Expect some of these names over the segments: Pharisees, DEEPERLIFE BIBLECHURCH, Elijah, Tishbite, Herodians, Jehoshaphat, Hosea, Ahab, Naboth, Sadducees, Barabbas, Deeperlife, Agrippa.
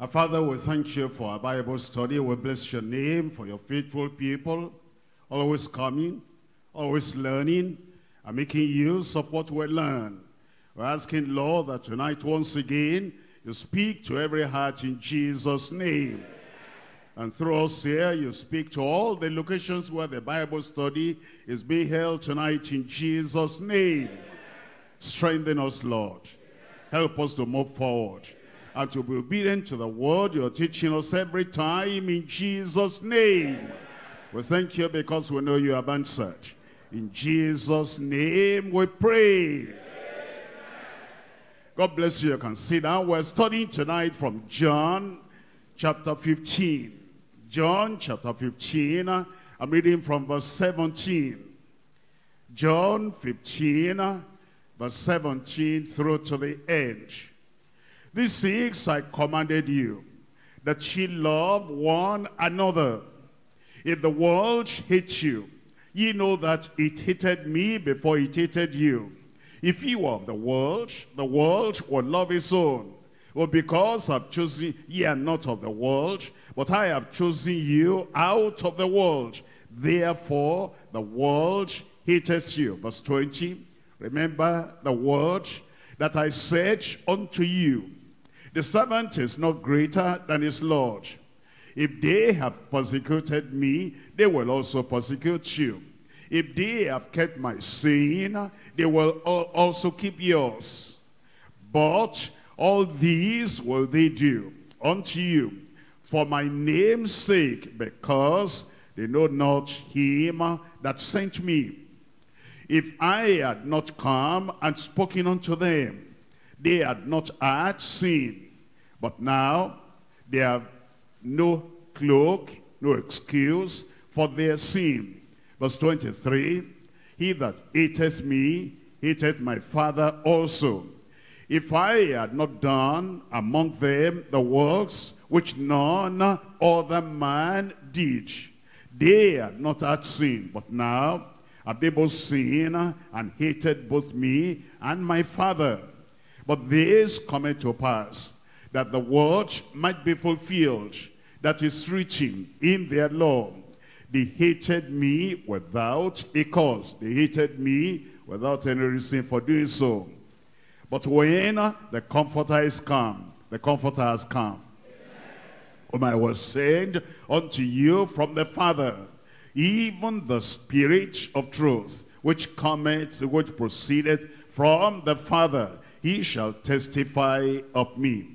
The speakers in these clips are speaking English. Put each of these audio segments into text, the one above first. Our Father, we thank you for our Bible study. We bless your name for your faithful people, always coming, always learning, and making use of what we learn. We're asking, Lord, that tonight once again, you speak to every heart in Jesus' name. And through us here, you speak to all the locations where the Bible study is being held tonight in Jesus' name. Amen. Strengthen us, Lord. Amen. Help us to move forward. Amen. And to be obedient to the word you're teaching us every time in Jesus' name. Amen. We thank you because we know you have answered. In Jesus' name we pray. Amen. God bless you. You can sit down. We're studying tonight from John chapter 15. John chapter 15, I'm reading from verse 17. John 15, verse 17 through to the end. These six I commanded you, that ye love one another. If the world hates you, ye know that it hated me before it hated you. If ye were of the world would love its own. Well, because I've chosen, ye are not of the world, but I have chosen you out of the world. Therefore, the world hateth you. Verse 20, remember the word that I said unto you. The servant is not greater than his Lord. If they have persecuted me, they will also persecute you. If they have kept my saying, they will also keep yours. But all these will they do unto you for my name's sake, because they know not him that sent me. If I had not come and spoken unto them, they had not had sin. But now they have no cloak, no excuse for their sin. Verse 23, he that hateth me, hateth my Father also. If I had not done among them the works which none other man did, they had not had sin. But now have they both sinned and hated both me and my Father. But this cometh to pass, that the word might be fulfilled, that is written in their law. They hated me without a cause. They hated me without any reason for doing so. But when the Comforter is come, the Comforter has come, whom I will send unto you from the Father, even the Spirit of truth, which cometh, which proceedeth from the Father, he shall testify of me.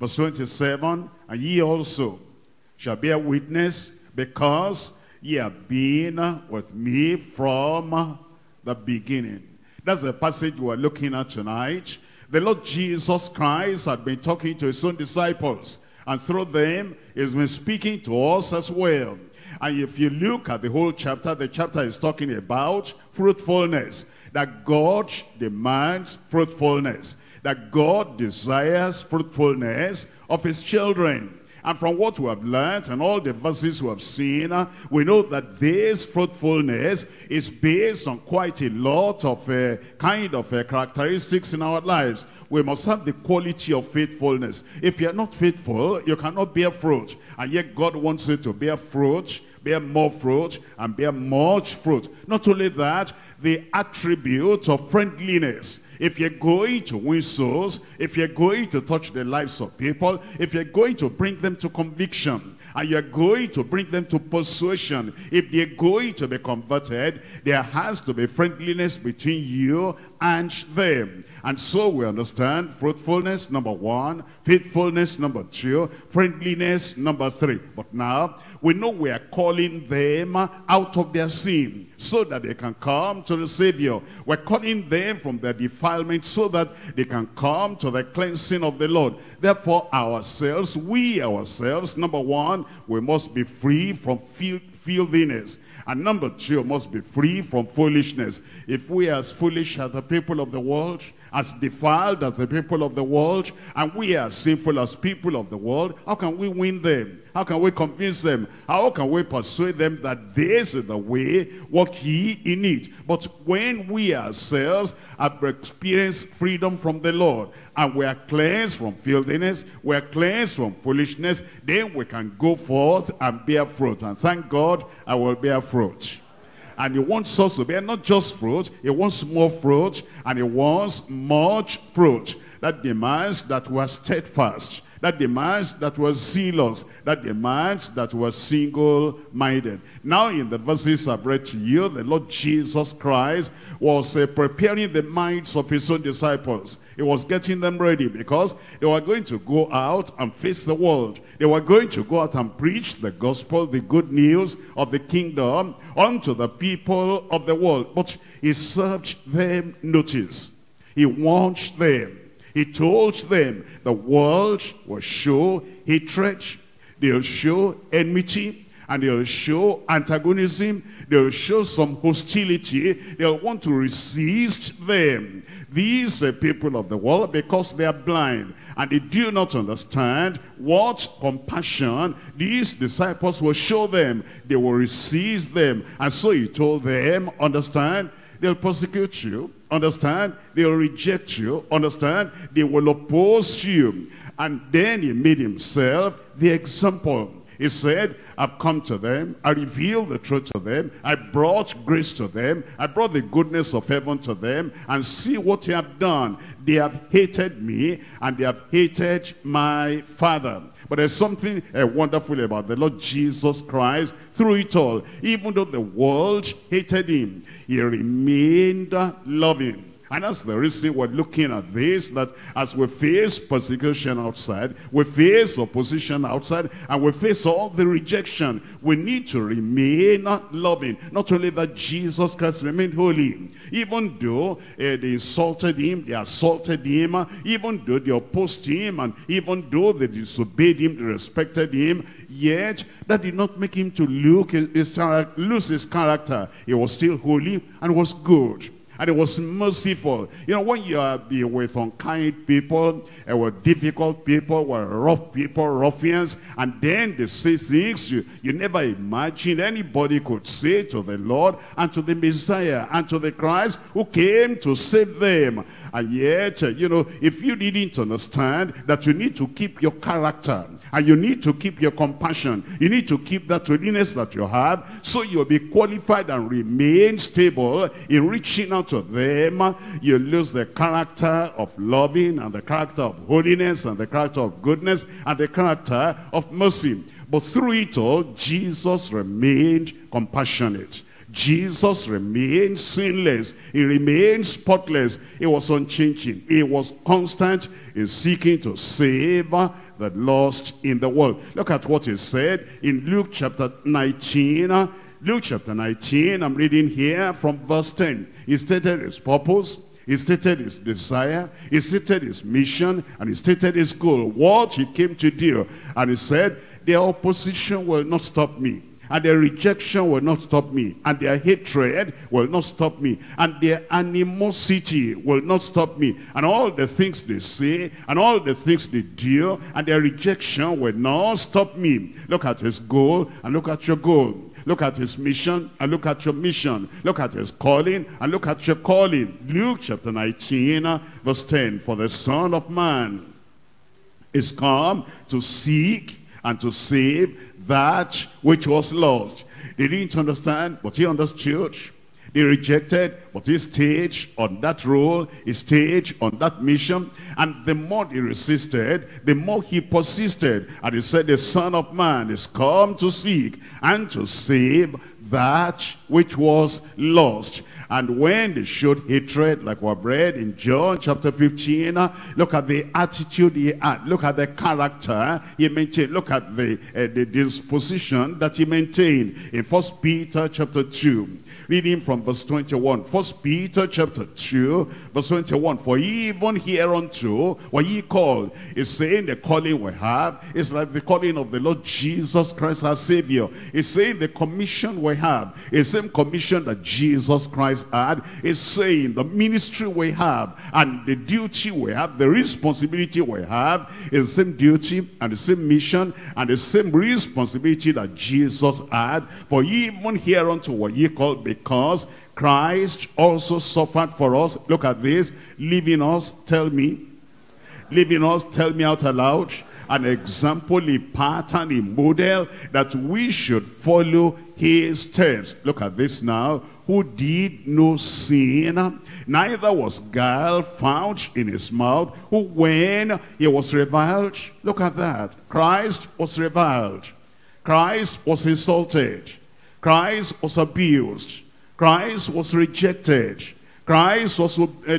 Verse 27, and ye also shall bear witness, because ye have been with me from the beginning. That's the passage we're looking at tonight. The Lord Jesus Christ had been talking to his own disciples, and through them, he's been speaking to us as well. And if you look at the whole chapter, the chapter is talking about fruitfulness, that God demands fruitfulness, that God desires fruitfulness of his children. And from what we have learned and all the verses we have seen, we know that this fruitfulness is based on quite a lot of characteristics in our lives. We must have the quality of faithfulness. If you are not faithful, you cannot bear fruit. And yet God wants you to bear fruit, bear more fruit, and bear much fruit. Not only that, the attribute of friendliness. If you're going to win souls, if you're going to touch the lives of people, if you're going to bring them to conviction, and you're going to bring them to persuasion, if they're going to be converted, there has to be friendliness between you and them. And so we understand fruitfulness, number one, faithfulness, number two, friendliness, number three. But now, we know we are calling them out of their sin so that they can come to the Savior. We're calling them from their defilement so that they can come to the cleansing of the Lord. Therefore, ourselves, we ourselves, number one, we must be free from filthiness. And number two, must be free from foolishness. If we are as foolish as the people of the world, as defiled as the people of the world, and we are sinful as people of the world, how can we win them? How can we convince them? How can we persuade them that this is the way, walk ye in it? But when we ourselves have experienced freedom from the Lord, and we are cleansed from filthiness, we are cleansed from foolishness, then we can go forth and bear fruit. And thank God, I will bear fruit. And he wants us to bear not just fruit, he wants more fruit, and he wants much fruit. That demands that we are steadfast. That demands that we are zealous. That demands that we are single-minded. Now in the verses I've read to you, the Lord Jesus Christ was preparing the minds of his own disciples. He was getting them ready because they were going to go out and face the world. They were going to go out and preach the gospel, the good news of the kingdom unto the people of the world. But he served them notice. He warned them. He told them the world will show hatred, they'll show enmity, and they'll show antagonism, they'll show some hostility, they'll want to resist them. These are people of the world because they are blind and they do not understand what compassion these disciples will show them. They will resist them. And so he told them, understand, they'll persecute you. Understand? They'll reject you. Understand? They will oppose you. And then he made himself the example. He said, I've come to them. I revealed the truth to them. I brought grace to them. I brought the goodness of heaven to them. And see what they have done. They have hated me and they have hated my Father. But there's something wonderful about the Lord Jesus Christ through it all. Even though the world hated him, he remained loving. And that's the reason we're looking at this, that as we face persecution outside, we face opposition outside, and we face all the rejection, we need to remain loving. Not only that, Jesus Christ remained holy. Even though they insulted him, they assaulted him, even though they opposed him, and even though they disobeyed him, they respected him, yet that did not make him to lose his character. He was still holy and was good. And it was merciful. You know, when you are with unkind people, with difficult people, with rough people, ruffians, and then they say things you never imagined anybody could say to the Lord and to the Messiah and to the Christ who came to save them. And yet, you know, if you didn't understand that you need to keep your character and you need to keep your compassion, you need to keep that holiness that you have, so you'll be qualified and remain stable in reaching out to them, you lose the character of loving and the character of holiness and the character of goodness and the character of mercy. But through it all, Jesus remained compassionate. Jesus remained sinless. He remained spotless. He was unchanging. He was constant in seeking to save the lost in the world. Look at what he said in Luke chapter 19. Luke chapter 19, I'm reading here from verse 10. He stated his purpose. He stated his desire, he stated his mission, and he stated his goal, what he came to do. And he said, their opposition will not stop me. And their rejection will not stop me. And their hatred will not stop me. And their animosity will not stop me. And all the things they say, and all the things they do, and their rejection will not stop me. Look at his goal, and look at your goal. Look at his mission, and look at your mission. Look at his calling, and look at your calling. Luke chapter 19, verse 10. For the Son of Man is come to seek and to save that which was lost. They didn't understand, but he understood. They rejected, but he stayed on that role, he stayed on that mission. And the more he resisted, the more he persisted. And he said, the Son of Man is come to seek and to save that which was lost. And when they showed hatred, like we've read in John chapter 15, look at the attitude he had, look at the character he maintained, look at the disposition that he maintained. In 1 Peter chapter 2, reading from verse 21. 1 Peter chapter 2, verse 21. For even hereunto were ye called, is saying the calling we have is like the calling of the Lord Jesus Christ our Savior. It's saying the commission we have, the same commission that Jesus Christ has had is saying the ministry we have and the duty we have, the responsibility we have is the same duty and the same mission and the same responsibility that Jesus had. For ye even hereunto were ye called, because Christ also suffered for us. Look at this. Leaving us, tell me out aloud, an example, a pattern, a model that we should follow his steps. Look at this now. Who did no sin, neither was guile found in his mouth, who when he was reviled, look at that, Christ was reviled, Christ was insulted, Christ was abused, Christ was rejected, Christ was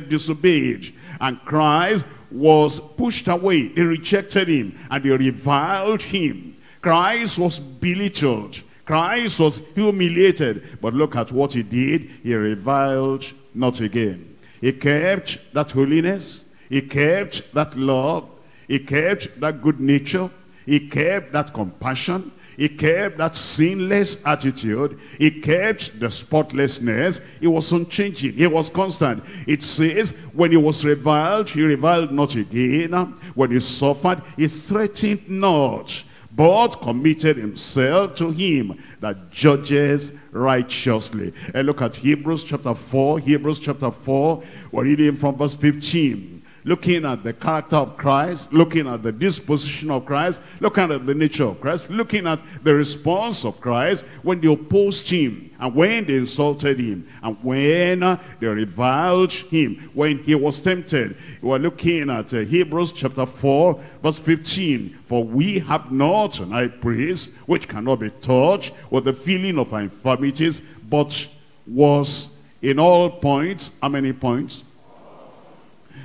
disobeyed, and Christ was pushed away. They rejected him and they reviled him. Christ was belittled. Christ was humiliated. But look at what he did. He reviled not again. He kept that holiness. He kept that love. He kept that good nature. He kept that compassion. He kept that sinless attitude. He kept the spotlessness. He was unchanging. He was constant. It says, when he was reviled, he reviled not again. When he suffered, he threatened not, but committed himself to him that judges righteously. And look at Hebrews chapter 4. Hebrews chapter 4, we're reading from verse 15. Looking at the character of Christ, looking at the disposition of Christ, looking at the nature of Christ, looking at the response of Christ when they opposed him, and when they insulted him, and when they reviled him, when he was tempted. We're looking at Hebrews chapter 4, verse 15. For we have not an high priest which cannot be touched with the feeling of our infirmities, but was in all points. How many points?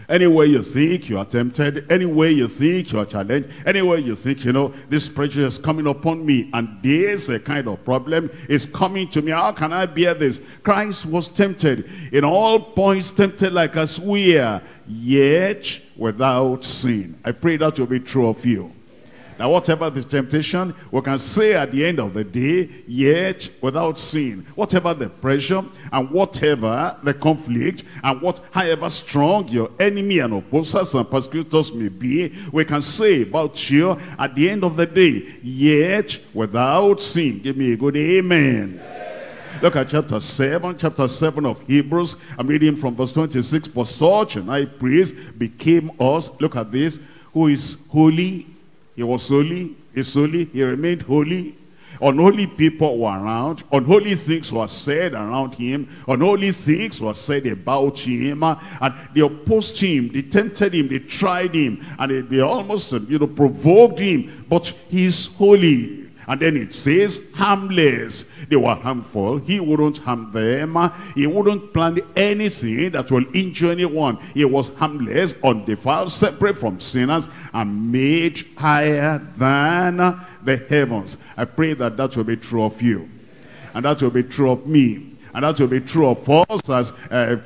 Anywhere you think you are tempted, anywhere you think you are challenged, anywhere you think, you know, this pressure is coming upon me and this kind of problem is coming to me, how can I bear this? Christ was tempted, in all points tempted like as we are, yet without sin. I pray that will be true of you. Now, whatever the temptation, we can say at the end of the day, yet without sin. Whatever the pressure and whatever the conflict and however strong your enemy and opposers and persecutors may be, we can say about you at the end of the day, yet without sin. Give me a good amen. Look at chapter 7 of Hebrews. I'm reading from verse 26. For such an high priest became us. Look at this. Who is holy. He was holy, he's holy, he remained holy. Unholy people were around, unholy things were said around him, unholy things were said about him, and they opposed him, they tempted him, they tried him, and they almost, you know, provoked him, but he's holy. And then it says, harmless. They were harmful. He wouldn't harm them. He wouldn't plan anything that will injure anyone. He was harmless, undefiled, separate from sinners, and made higher than the heavens. I pray that that will be true of you. And that will be true of me. And that will be true of us as a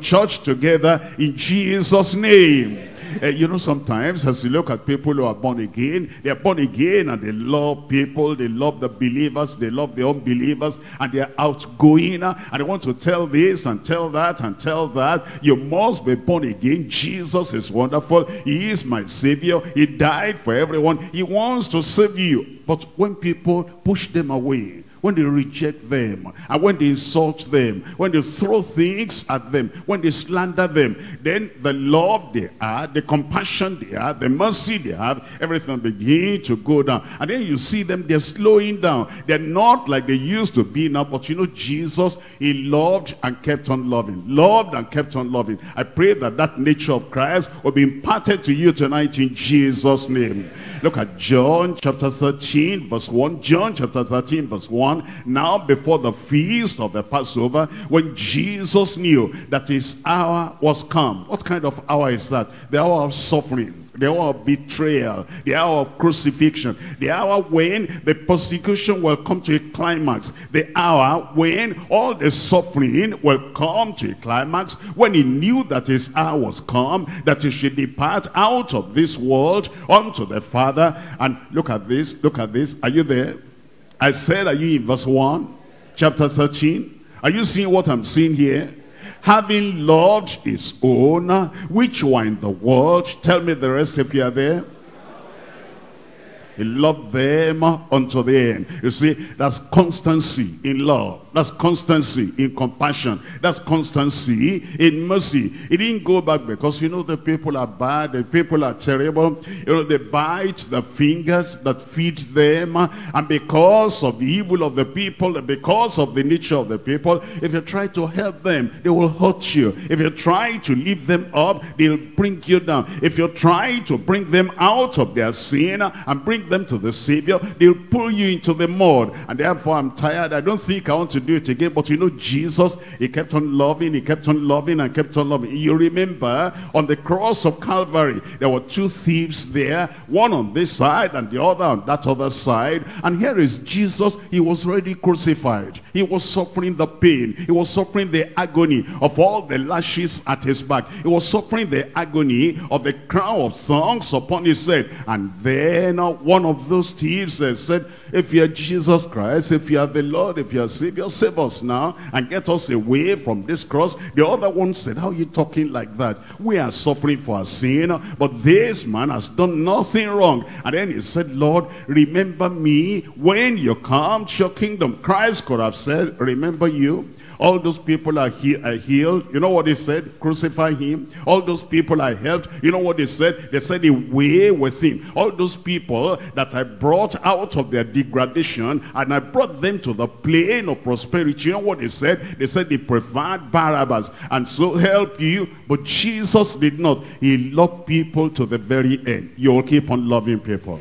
church together in Jesus' name. You know, sometimes as you look at people who are born again, they are born again and they love people, they love the believers, they love the unbelievers, and they are outgoing and they want to tell this and tell that and tell that. You must be born again. Jesus is wonderful. He is my Savior. He died for everyone. He wants to save you. But when people push them away, when they reject them, and when they insult them, when they throw things at them, when they slander them, then the love they have, the compassion they have, the mercy they have, everything begins to go down. And then you see them, they're slowing down. They're not like they used to be now, but you know, Jesus, he loved and kept on loving. Loved and kept on loving. I pray that that nature of Christ will be imparted to you tonight in Jesus' name. Look at John chapter 13, verse 1. John chapter 13, verse 1. Now before the feast of the Passover, when Jesus knew that his hour was come. What kind of hour is that? The hour of suffering, the hour of betrayal, the hour of crucifixion, the hour when the persecution will come to a climax, the hour when all the suffering will come to a climax, when he knew that his hour was come, that he should depart out of this world unto the Father. And look at this, look at this. Are you there? I said, are you in verse 1, chapter 13? Are you seeing what I'm seeing here? Having loved his own, which were in the world. Tell me the rest if you are there. He loved them unto the end. You see, that's constancy in love. That's constancy in compassion. That's constancy in mercy. He didn't go back because, you know, the people are bad. The people are terrible. You know, they bite the fingers that feed them. And because of the evil of the people, and because of the nature of the people, if you try to help them, they will hurt you. If you try to lift them up, they'll bring you down. If you try to bring them out of their sin and bring them to the Savior, they'll pull you into the mud. And therefore, I'm tired. I don't think I want to do it again. But you know, Jesus, he kept on loving, he kept on loving, and kept on loving. You remember on the cross of Calvary, there were two thieves there, one on this side and the other on that other side. And here is Jesus. He was already crucified. He was suffering the pain. He was suffering the agony of all the lashes at his back. He was suffering the agony of the crown of thorns upon his head. And then one of those thieves said, if you are Jesus Christ, if you are the Lord, if you are Savior, save us now and get us away from this cross. The other one said, how are you talking like that? We are suffering for our sin, but this man has done nothing wrong. And then he said, Lord, remember me when you come to your kingdom. Christ could have said, remember you. All those people are healed. You know what they said? Crucify him. All those people I helped. You know what they said? They said, away with him. All those people that I brought out of their degradation and I brought them to the plane of prosperity. You know what they said? They said they preferred Barabbas. And so help you. But Jesus did not. He loved people to the very end. You will keep on loving people.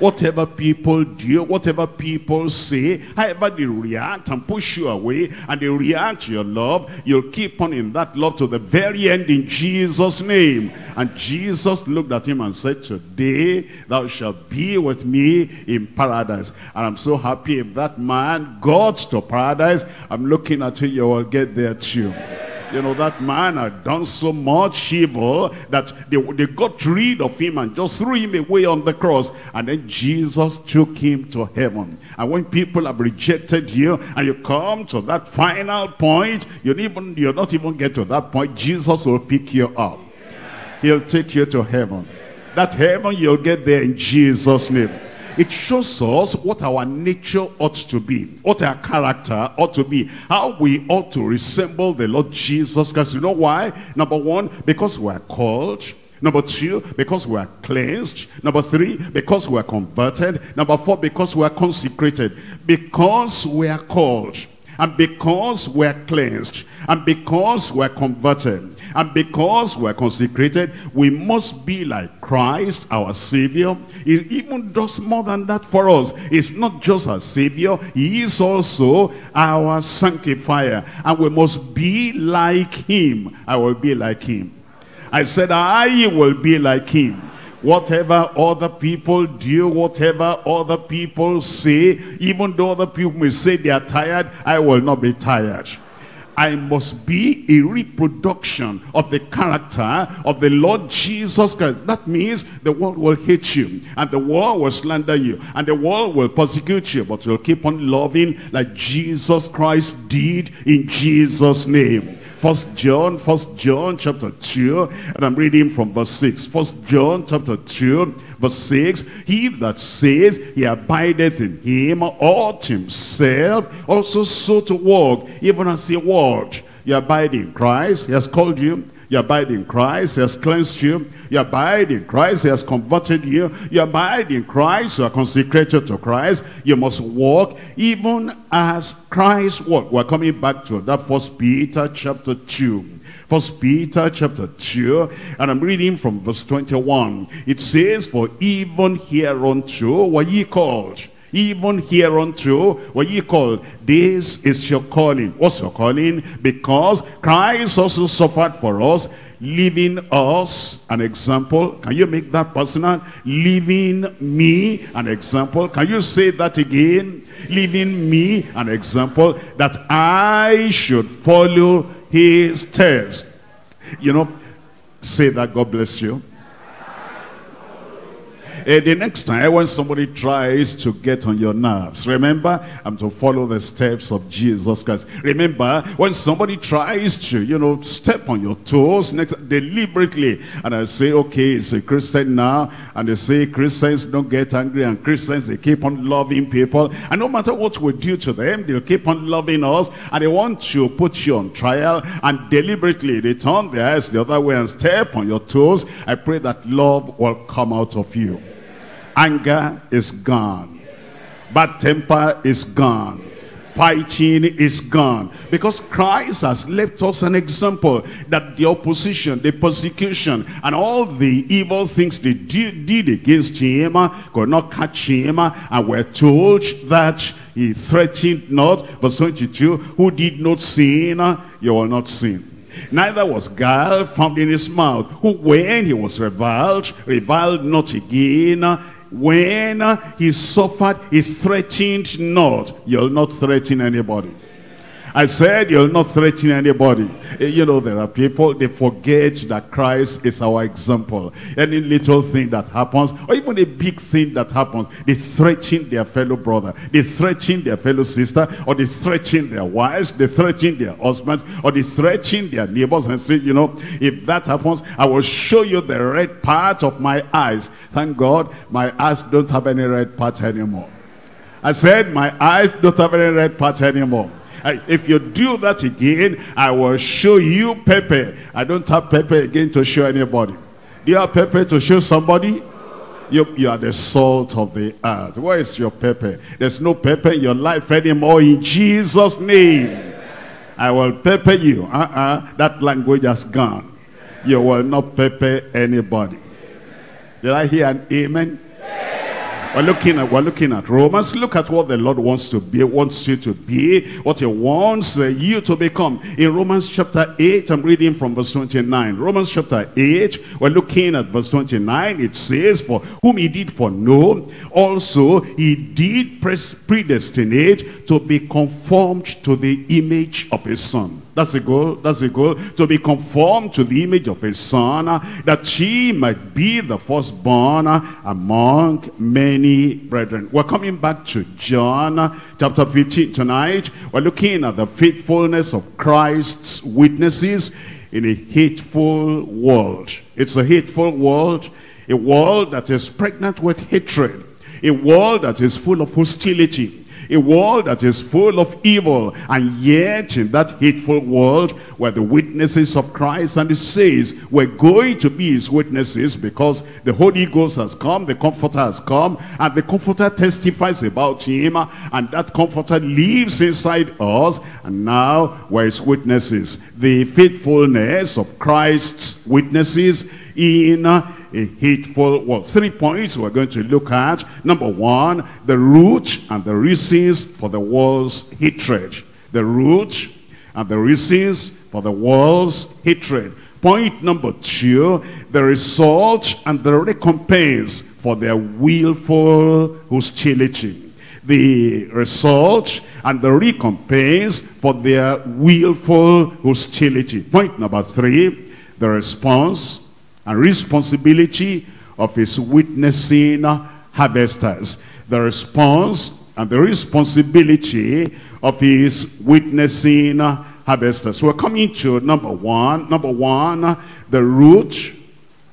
Whatever people do, whatever people say, however they react and push you away and they react to your love, you'll keep on in that love to the very end in Jesus' name. And Jesus looked at him and said, today thou shalt be with me in paradise. And I'm so happy if that man got to paradise. I'm looking at you, you will get there too. You know, that man had done so much evil that they got rid of him and just threw him away on the cross. And then Jesus took him to heaven. And when people have rejected you and you come to that final point, you'll not even get to that point. Jesus will pick you up. He'll take you to heaven. That heaven, you'll get there in Jesus' name. It shows us what our nature ought to be, what our character ought to be, how we ought to resemble the Lord Jesus Christ. You know why? Number one, because we are called. Number two, because we are cleansed. Number three, because we are converted. Number four, because we are consecrated. Because we are called, and because we are cleansed, and because we are converted, and because we are consecrated, we must be like Christ, our Savior. He even does more than that for us. It's not just our Savior. He is also our sanctifier. And we must be like him. I will be like him. I said, I will be like him. Whatever other people do, whatever other people say, even though other people may say they are tired, I will not be tired. I must be a reproduction of the character of the Lord Jesus Christ. That means the world will hate you, and the world will slander you, and the world will persecute you, but you'll keep on loving like Jesus Christ did in Jesus' name. First John chapter 2, and I'm reading from verse 6. First John chapter 2, verse 6, he that says he abideth in him ought himself also so to walk, even as he walked. You abide in Christ, he has called you. You abide in Christ, he has cleansed you. You abide in Christ, he has converted you. You abide in Christ, you are consecrated to Christ. You must walk even as Christ walked. We're coming back to that First Peter chapter 2. First Peter chapter 2, and I'm reading from verse 21. It says, for even hereunto were ye called. Even hereunto were ye called. This is your calling. What's your calling? Because Christ also suffered for us, leaving us an example. Can you make that personal? Leaving me an example. Can you say that again? Leaving me an example, that I should follow his steps. You know, say that. God bless you. The next time when somebody tries to get on your nerves, remember, I'm to follow the steps of Jesus Christ. Remember, when somebody tries to, you know, step on your toes next deliberately, and I say, okay, it's a Christian now, and they say Christians don't get angry, and Christians, they keep on loving people, and no matter what we do to them, they'll keep on loving us, and they want to put you on trial, and deliberately they turn their eyes the other way and step on your toes. I pray that love will come out of you. Anger is gone. Bad temper is gone. Fighting is gone, because Christ has left us an example that the opposition, the persecution, and all the evil things they did against him could not catch him. And we're told that he threatened not, verse 22, who did not sin, you will not sin. Neither was guile found in his mouth, who when he was reviled, reviled not again. When he suffered, he threatened not. You'll not threaten anybody. I said you'll not threaten anybody. You know, there are people, they forget that Christ is our example. Any little thing that happens, or even a big thing that happens, they threaten their fellow brother, they threaten their fellow sister, or they threaten their wives, they threaten their husbands, or they threaten their neighbors and say, you know, if that happens, I will show you the red part of my eyes. Thank God, my eyes don't have any red part anymore. I said, my eyes don't have any red part anymore. If you do that again, I will show you pepper. I don't have pepper again to show anybody. Do you have pepper to show somebody? You are the salt of the earth. Where is your pepper? There's no pepper in your life anymore, in Jesus' name. I will pepper you. That language has gone. You will not pepper anybody. Did I hear an amen? We're looking at Romans. Look at what the Lord wants you to be, what he wants you to become. In Romans chapter 8, I'm reading from verse 29. Romans chapter 8, we're looking at verse 29. It says, for whom he did foreknow, also he did predestinate to be conformed to the image of his Son. That's the goal. That's the goal. To be conformed to the image of his Son, that he might be the firstborn among many brethren. We're coming back to John chapter 15 tonight. We're looking at the faithfulness of Christ's witnesses in a hateful world. It's a hateful world, a world that is pregnant with hatred, a world that is full of hostility, a world that is full of evil. And yet in that hateful world were the witnesses of Christ, and it says we're going to be his witnesses because the Holy Ghost has come, the Comforter has come, and the Comforter testifies about him, and that Comforter lives inside us, and now we're his witnesses. The faithfulness of Christ's witnesses in a hateful world. 3 points we're going to look at. Number one, the root and the reasons for the world's hatred. The root and the reasons for the world's hatred. Point number two, the result and the recompense for their willful hostility. The result and the recompense for their willful hostility. Point number three, the response and responsibility of his witnessing harvesters. The response and the responsibility of his witnessing harvesters. We're coming to number one. Number one, the root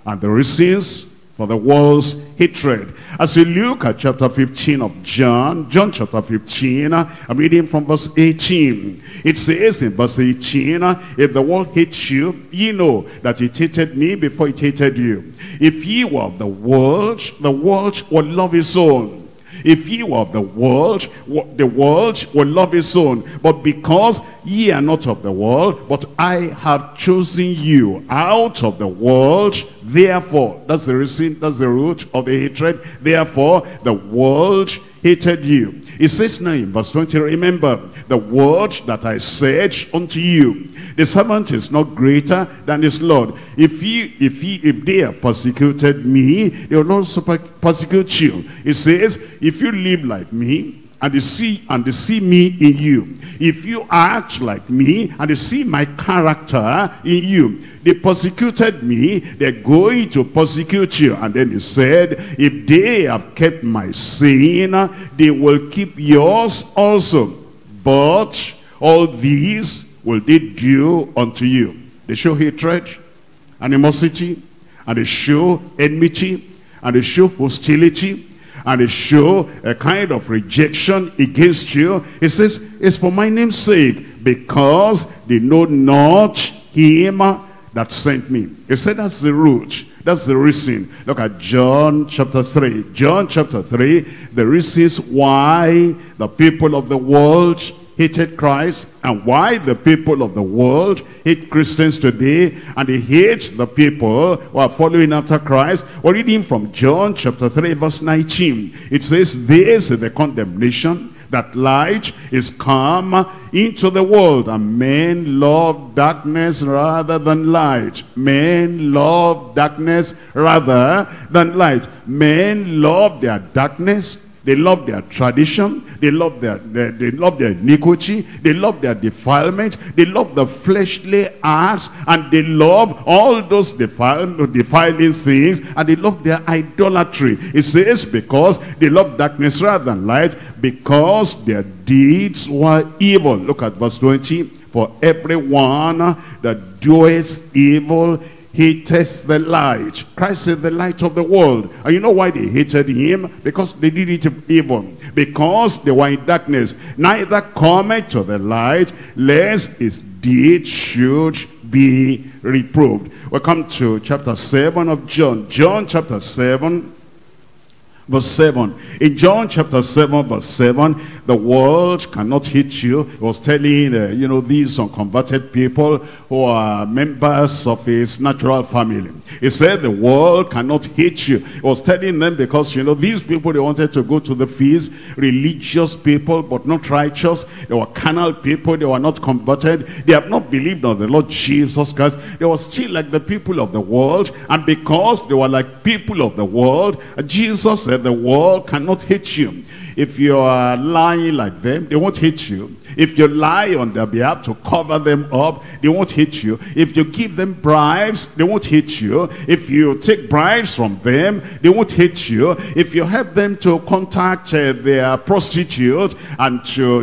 and the reasons for the world's hatred. As we look at chapter 15 of John chapter 15, I'm reading from verse 18. It says in verse 18, if the world hates you, ye know that it hated me before it hated you. If ye were of the world would love his own. If ye were of the world will love his own. But because ye are not of the world, but I have chosen you out of the world, therefore, that's the reason, that's the root of the hatred, therefore the world hated you. It says now in verse 20, remember the word that I said unto you, the servant is not greater than his Lord. If they have persecuted me, they will also persecute you. It says, if you live like me, and they see me in you. If you act like me and they see my character in you. They persecuted me, they're going to persecute you. And then he said, if they have kept my saying, they will keep yours also. But all these will they do unto you. They show hatred, animosity, and they show enmity, and they show hostility, and they show a kind of rejection against you. It says, it's for my name's sake, because they know not him that sent me. He said that's the root, that's the reason. Look at John chapter 3. John chapter 3, the reasons why the people of the world hated Christ and why the people of the world hate Christians today, and they hate the people who are following after Christ. We're reading from John chapter 3 verse 19. It says, this is the condemnation, that light is come into the world, and men love darkness rather than light. Men love darkness rather than light. Men love their darkness. They love their tradition. They love their iniquity. They love their defilement. They love the fleshly acts, and they love all those defiling things, and they love their idolatry. It says, because they love darkness rather than light, because their deeds were evil. Look at verse 20. For everyone that doeth evil hateth the light. Christ is the light of the world. And you know why they hated him? Because they did it evil. Because they were in darkness. Neither cometh to the light, lest his deed should be reproved. We come to chapter 7 of John. John chapter 7 verse 7. In John chapter 7 verse 7, the world cannot hate you. He was telling these unconverted people who are members of his natural family. He said the world cannot hate you. He was telling them because these people, they wanted to go to the feast, religious people but not righteous. They were carnal people, they were not converted, they have not believed on the Lord Jesus Christ. They were still like the people of the world, and because they were like people of the world, Jesus said the world cannot hate you. If you are lying like them, they won't hate you. If you lie on their behalf to cover them up, they won't hate you. If you give them bribes, they won't hate you. If you take bribes from them, they won't hate you. If you help them to contact their prostitute and to,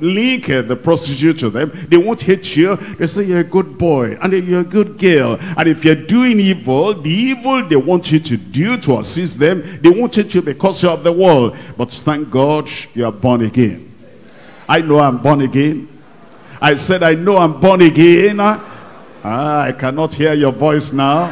link the prostitute to them, they won't hate you. They say you're a good boy and you're a good girl. And if you're doing evil, the evil they want you to do to assist them, they won't hate you because you're of the world. But thank God you are born again. I know I'm born again. I said, I know I'm born again. I cannot hear your voice now.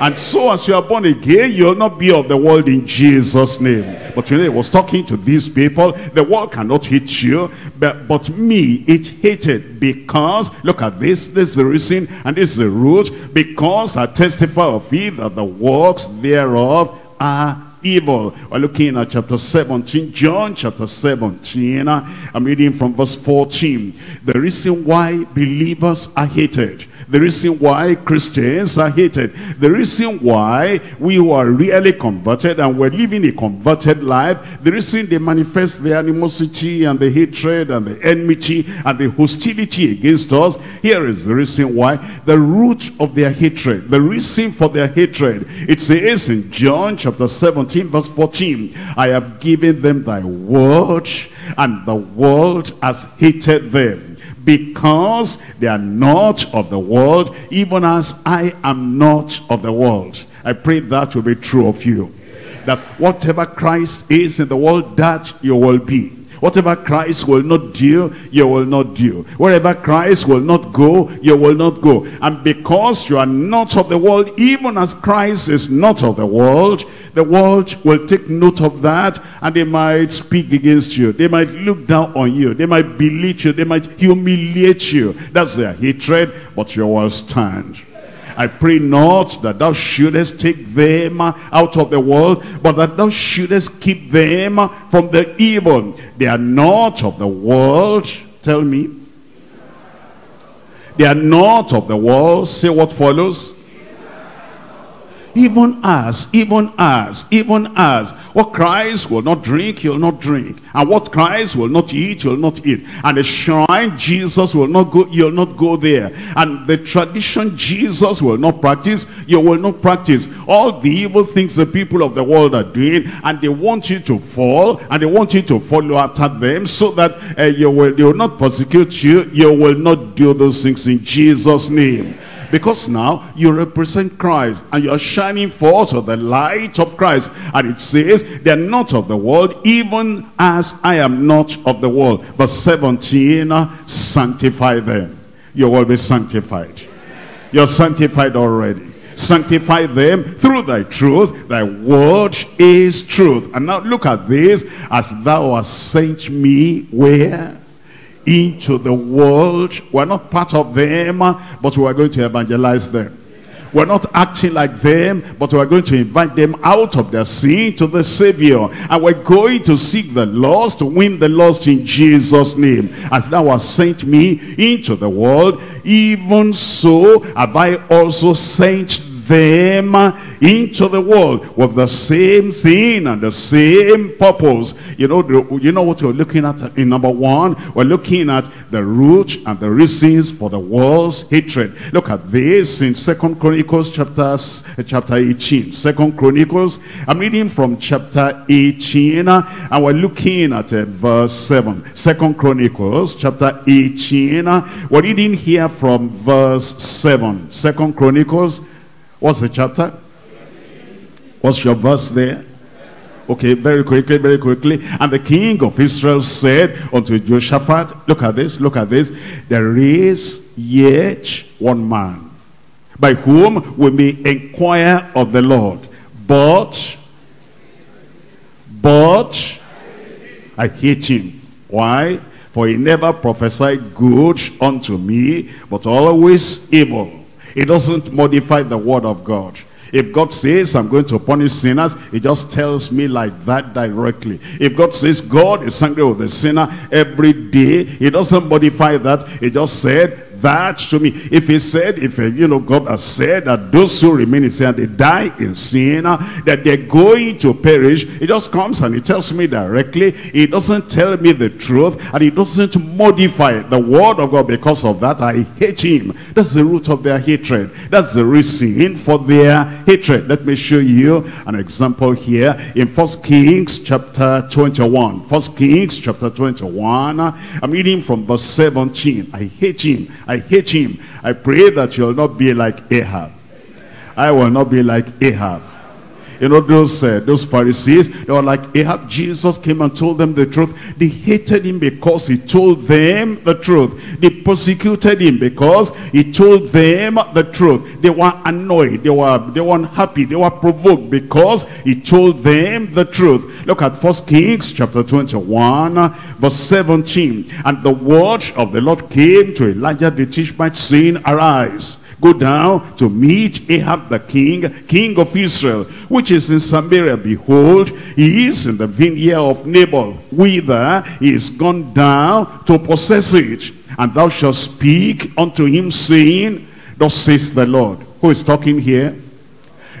And so as you are born again, you will not be of the world in Jesus' name. But he was talking to these people. The world cannot hate you, but me it hated, because, look at this, this is the reason and this is the root, because I testify of it that the works thereof are evil. We're looking at chapter 17, John chapter 17. I'm reading from verse 14. The reason why believers are hated, the reason why Christians are hated, the reason why we who are really converted and we're living a converted life, the reason they manifest the animosity and the hatred and the enmity and the hostility against us, here is the reason why, the root of their hatred, the reason for their hatred. It says in John chapter 17 verse 14, I have given them thy word, and the world has hated them, because they are not of the world, even as I am not of the world. I pray that will be true of you. That whatever Christ is in the world, that you will be. Whatever Christ will not do, you will not do. Wherever Christ will not go, you will not go. And because you are not of the world, even as Christ is not of the world will take note of that, and they might speak against you. They might look down on you. They might belittle you. They might humiliate you. That's their hatred, but you will stand. I pray not that thou shouldest take them out of the world, but that thou shouldest keep them from the evil. They are not of the world. Tell me. They are not of the world. Say what follows. Even as. What Christ will not drink, you'll not drink. And what Christ will not eat, you'll not eat. And the shrine Jesus will not go, you'll not go there. And the tradition Jesus will not practice, you will not practice. All the evil things the people of the world are doing, and they want you to fall, and they want you to follow after them, so that they will not persecute you. You will not do those things in Jesus' name. Because now you represent Christ, and you are shining forth of the light of Christ. And it says, they are not of the world, even as I am not of the world. Verse 17, sanctify them. You will be sanctified. You are sanctified already. Sanctify them through thy truth. Thy word is truth. And now look at this. As thou hast sent me, where? Into the world. We're not part of them, but we are going to evangelize them. We're not acting like them, but we're going to invite them out of their sin to the Savior. And we're going to seek the lost, to win the lost in Jesus' name. As thou hast sent me into the world, even so have I also sent them into the world, with the same thing and the same purpose. You know what we're looking at in number one? We're looking at the root and the reasons for the world's hatred. Look at this in 2 Chronicles chapter 18. 2 Chronicles, I'm reading from chapter 18, and we're looking at verse 7. 2 Chronicles chapter 18, we're reading here from verse 7. 2 Chronicles, what's the chapter? What's your verse there? Okay, very quickly. And the king of Israel said unto Jehoshaphat, look at this. There is yet one man by whom we may inquire of the Lord. But I hate him. Why? For he never prophesied good unto me, but always evil. It doesn't modify the word of God. If God says, I'm going to punish sinners, it just tells me like that directly. If God says God is angry with the sinner every day, it doesn't modify that. It just said that to me. If he said, God has said that those who remain in sin, they die in sin, that they're going to perish, it just comes and it tells me directly. It doesn't tell me the truth, and it doesn't modify the word of God. Because of that, I hate him. That's the root of their hatred. That's the reason for their hatred. Let me show you an example here in 1 Kings chapter 21. 1 Kings chapter 21, I'm reading from verse 17. I hate him. I hate him. I pray that you'll not be like Ahab. I will not be like Ahab. You know, those Pharisees, they were like Ahab. Jesus came and told them the truth. They hated him because he told them the truth. They persecuted him because he told them the truth. They were annoyed. They were unhappy. They were provoked because he told them the truth. Look at 1 Kings chapter 21, verse 17. And the word of the Lord came to Elijah the Tishbite, saying, Arise, go down to meet Ahab the king of Israel, which is in Samaria. Behold, he is in the vineyard of Nabal, whither he is gone down to possess it. And thou shalt speak unto him, saying, Thus says the Lord. Who is talking here?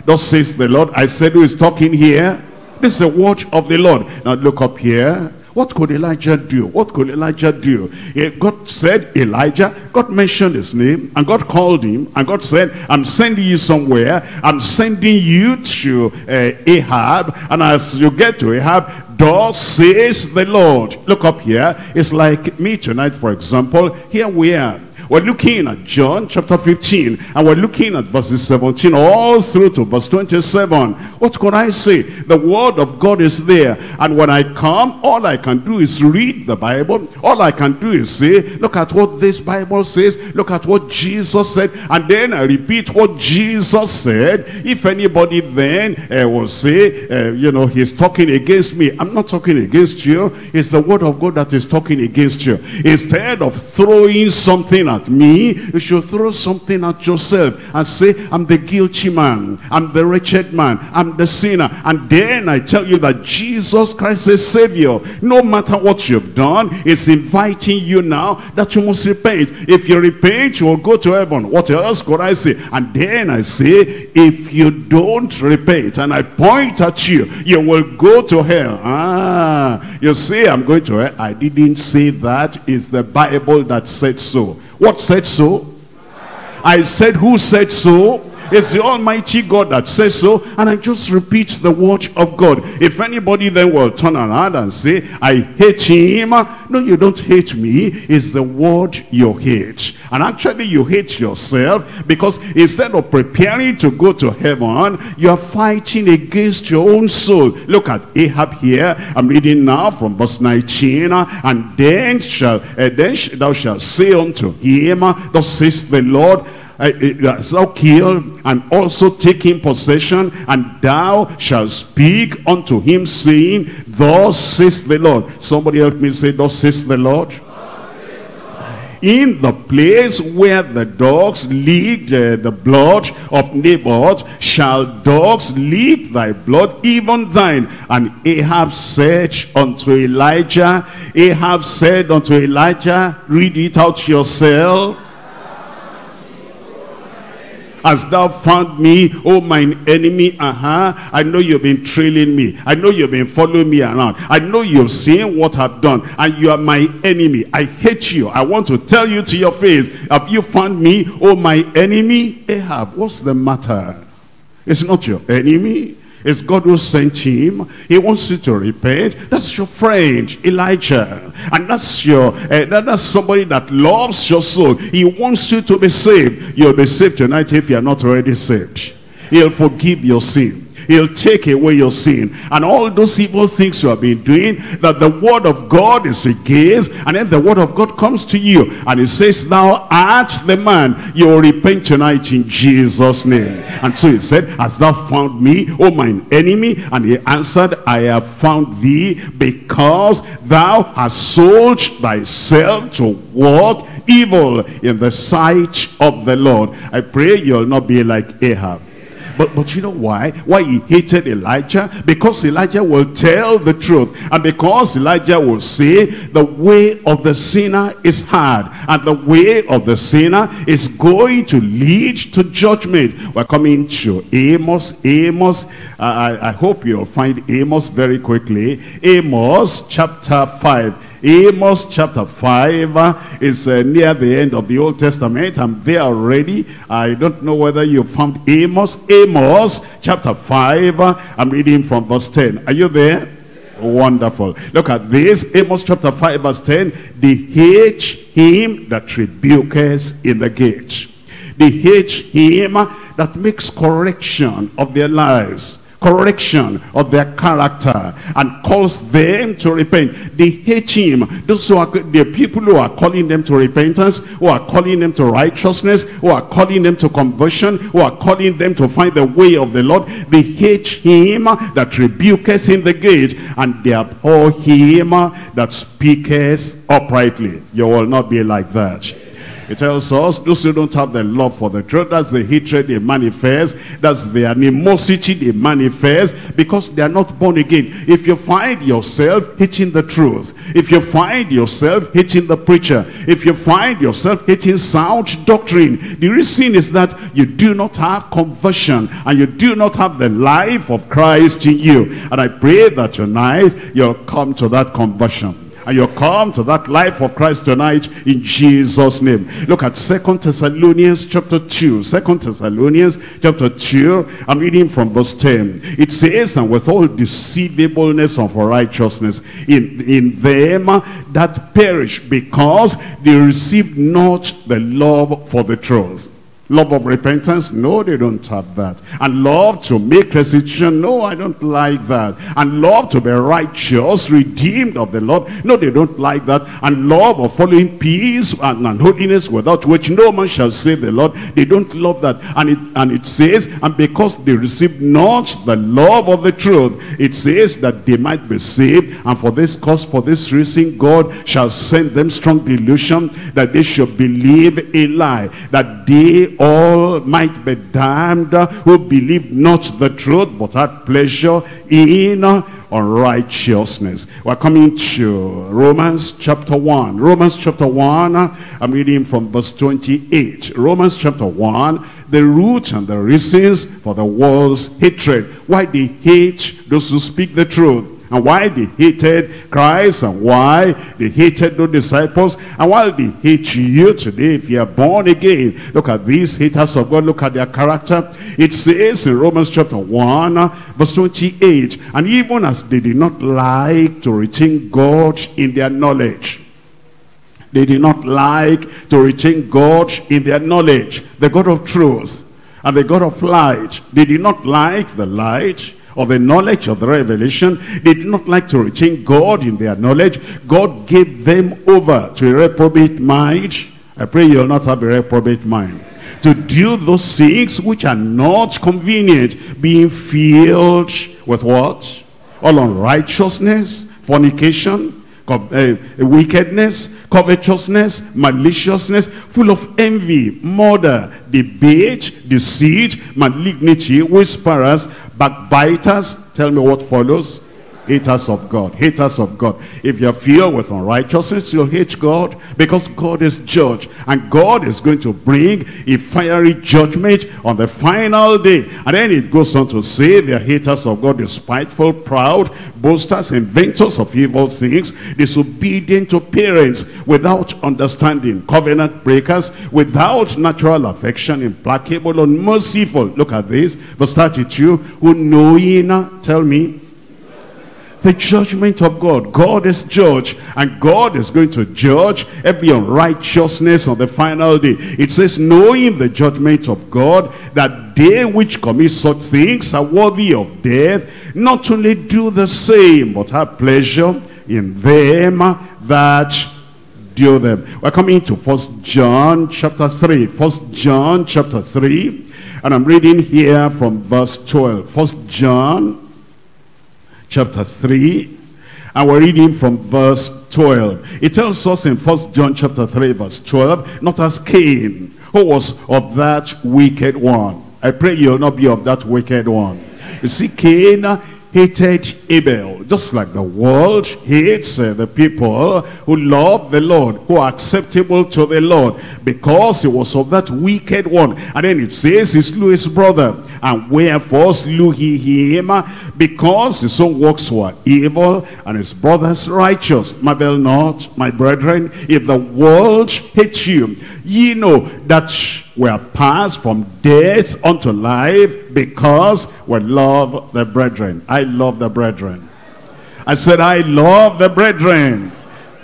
Thus says the Lord. I said, who is talking here? This is the word of the Lord. Now look up here. What could Elijah do? What could Elijah do? God said, Elijah, God mentioned his name, and God called him, and God said, I'm sending you somewhere. I'm sending you to Ahab, and as you get to Ahab, thus says the Lord. Look up here. It's like me tonight, for example. Here we are. We're looking at John chapter 15, and we're looking at verses 17 all through to verse 27. What could I say? The word of God is there. And when I come, all I can do is read the Bible. All I can do is say, look at what this Bible says. Look at what Jesus said. And then I repeat what Jesus said. If anybody then will say, he's talking against me. I'm not talking against you. It's the word of God that is talking against you. Instead of throwing something at at me, you should throw something at yourself and say, I'm the guilty man, I'm the wretched man, I'm the sinner. And then I tell you that Jesus Christ is Savior. No matter what you've done, it's inviting you now that you must repent. If you repent, you will go to heaven. What else could I say? And then I say, if you don't repent and I point at you, you will go to hell. Ah, you say, I'm going to hell. I didn't say that. It's the Bible that said so. What said so? I said, who said so? It's the Almighty God that says so, and I just repeat the word of God. If anybody then will turn around and say, I hate him. No, you don't hate me. It's the word you hate. And actually you hate yourself, because instead of preparing to go to heaven, you are fighting against your own soul. Look at Ahab here. I'm reading now from verse 19. And then thou shalt say unto him, thus says the Lord, thou kill, and also take in possession, and thou shalt speak unto him, saying, thus says the Lord. Somebody help me say, thus says the Lord. In the place where the dogs licked the blood of Naboth, shall dogs lick thy blood, even thine. And Ahab said unto Elijah, read it out yourself. As thou found me, O mine enemy, I know you've been trailing me. I know you've been following me around. I know you've seen what I've done, and you are my enemy. I hate you. I want to tell you to your face, have you found me, O my enemy? Ahab, what's the matter? It's not your enemy. It's God who sent him. He wants you to repent. That's your friend, Elijah. And that's your, that's somebody that loves your soul. He wants you to be saved. You'll be saved tonight if you're not already saved. He'll forgive your sin. He'll take away your sin. And all those evil things you have been doing, that the word of God is against. And then the word of God comes to you, and it says, thou art the man. You will repent tonight in Jesus' name. And so he said, hast thou found me, O mine enemy? And he answered, I have found thee, because thou hast sold thyself to walk evil in the sight of the Lord. I pray you'll not be like Ahab. But you know why? Why he hated Elijah? Because Elijah will tell the truth. And because Elijah will say, the way of the sinner is hard. And the way of the sinner is going to lead to judgment. We're coming to Amos. Amos, I hope you'll find Amos very quickly. Amos chapter 5. Amos chapter 5 is near the end of the Old Testament. I'm there already. I don't know whether you found Amos. Amos chapter 5. I'm reading from verse 10. Are you there? Wonderful. Look at this. Amos chapter 5 verse 10. They hate him that rebukes in the gate. They hate him that makes correction of their lives, correction of their character, and calls them to repent. They hate him. Those who are the people who are calling them to repentance, who are calling them to righteousness, who are calling them to conversion, who are calling them to find the way of the Lord. They hate him that rebukes in the gate, and they abhor him that speaketh uprightly. You will not be like that. It tells us, those who don't have the love for the truth, that's the hatred they manifest, that's the animosity they manifest, because they are not born again. If you find yourself hating the truth, if you find yourself hating the preacher, if you find yourself hating sound doctrine, the reason is that you do not have conversion, and you do not have the life of Christ in you. And I pray that tonight you'll come to that conversion, and you come to that life of Christ tonight in Jesus' name. Look at 2 Thessalonians chapter 2. 2 Thessalonians chapter 2. I'm reading from verse 10. It says, and with all deceivableness of unrighteousness in them that perish, because they received not the love for the truth. Love of repentance? No, they don't have that. And love to make restitution? No, I don't like that. And love to be righteous, redeemed of the Lord? No, they don't like that. And love of following peace and holiness, without which no man shall save the Lord? They don't love that. And it says, and because they received not the love of the truth, it says that they might be saved. And for this cause, for this reason, God shall send them strong delusion, that they should believe a lie, that they all might be damned who believe not the truth, but had pleasure in unrighteousness. We're coming to Romans chapter 1. Romans chapter 1, I'm reading from verse 28. Romans chapter 1, the root and the reasons for the world's hatred. Why they hate those who speak the truth, and why they hated Christ, and why they hated the disciples, and why they hate you today if you are born again. Look at these haters of God. Look at their character. It says in Romans chapter 1 verse 28, and even as they did not like to retain God in their knowledge. They did not like to retain God in their knowledge, the God of truth and the God of light. They did not like the light of the knowledge of the revelation. They did not like to retain God in their knowledge. God gave them over to a reprobate mind. I pray you'll not have a reprobate mind. To do those things which are not convenient, being filled with what? All unrighteousness, fornication, wickedness, covetousness, maliciousness, full of envy, murder, debate, deceit, malignity, whisperers, backbiters. Tell me what follows. Haters of God. Haters of God. If you're filled with unrighteousness, you'll hate God, because God is judge, and God is going to bring a fiery judgment on the final day. And then it goes on to say, they're haters of God, despiteful, proud, boasters, inventors of evil things, disobedient to parents, without understanding, covenant breakers, without natural affection, implacable, unmerciful. Look at this, verse 32, who knowing, tell me, the judgment of God. God is judge, and God is going to judge every unrighteousness on the final day. It says, knowing the judgment of God, that they which commit such things are worthy of death, not only do the same, but have pleasure in them that do them. We're coming to 1 John chapter 3. 1 John chapter 3, and I'm reading here from verse 12. 1 John chapter 3, and we're reading from verse 12. It tells us in 1 John chapter 3 verse 12, not as Cain, who was of that wicked one. I pray you'll not be of that wicked one. You see, Cain hated Abel, just like the world hates the people who love the Lord, who are acceptable to the Lord, because he was of that wicked one. And then it says he slew his brother. And wherefore slew he him? Because his own works were evil, and his brother's righteous. Marvel not, my brethren, if the world hates you. Ye know that we are passed from death unto life, because we love the brethren. I love the brethren. I said, I love the brethren.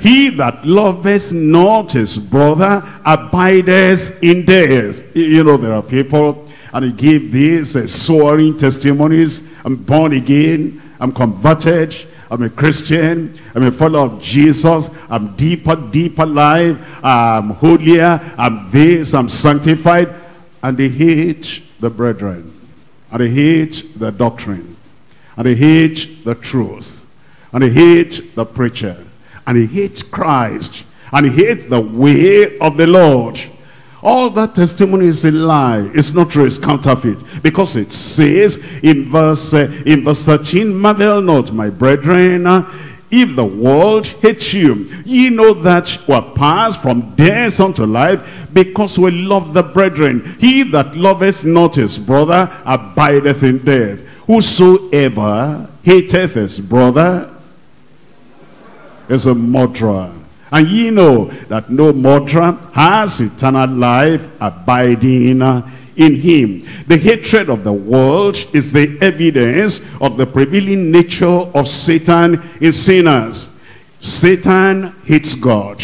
He that loveth not his brother abideth in death. You know, there are people, and he gave these soaring testimonies. I'm born again. I'm converted. I'm a Christian. I'm a follower of Jesus. I'm deeper life. I'm holier. I'm this. I'm sanctified. And they hate the brethren. And they hate the doctrine. And they hate the truth. And they hate the preacher. And they hate Christ. And they hate the way of the Lord. All that testimony is a lie. It's not true. It's counterfeit. Because it says in verse 13, marvel not, my brethren, if the world hates you. Ye know that we are passed from death unto life, because we love the brethren. He that loveth not his brother abideth in death. Whosoever hateth his brother is a murderer. And ye know that no murderer has eternal life abiding in him. The hatred of the world is the evidence of the prevailing nature of Satan in sinners. Satan hates God.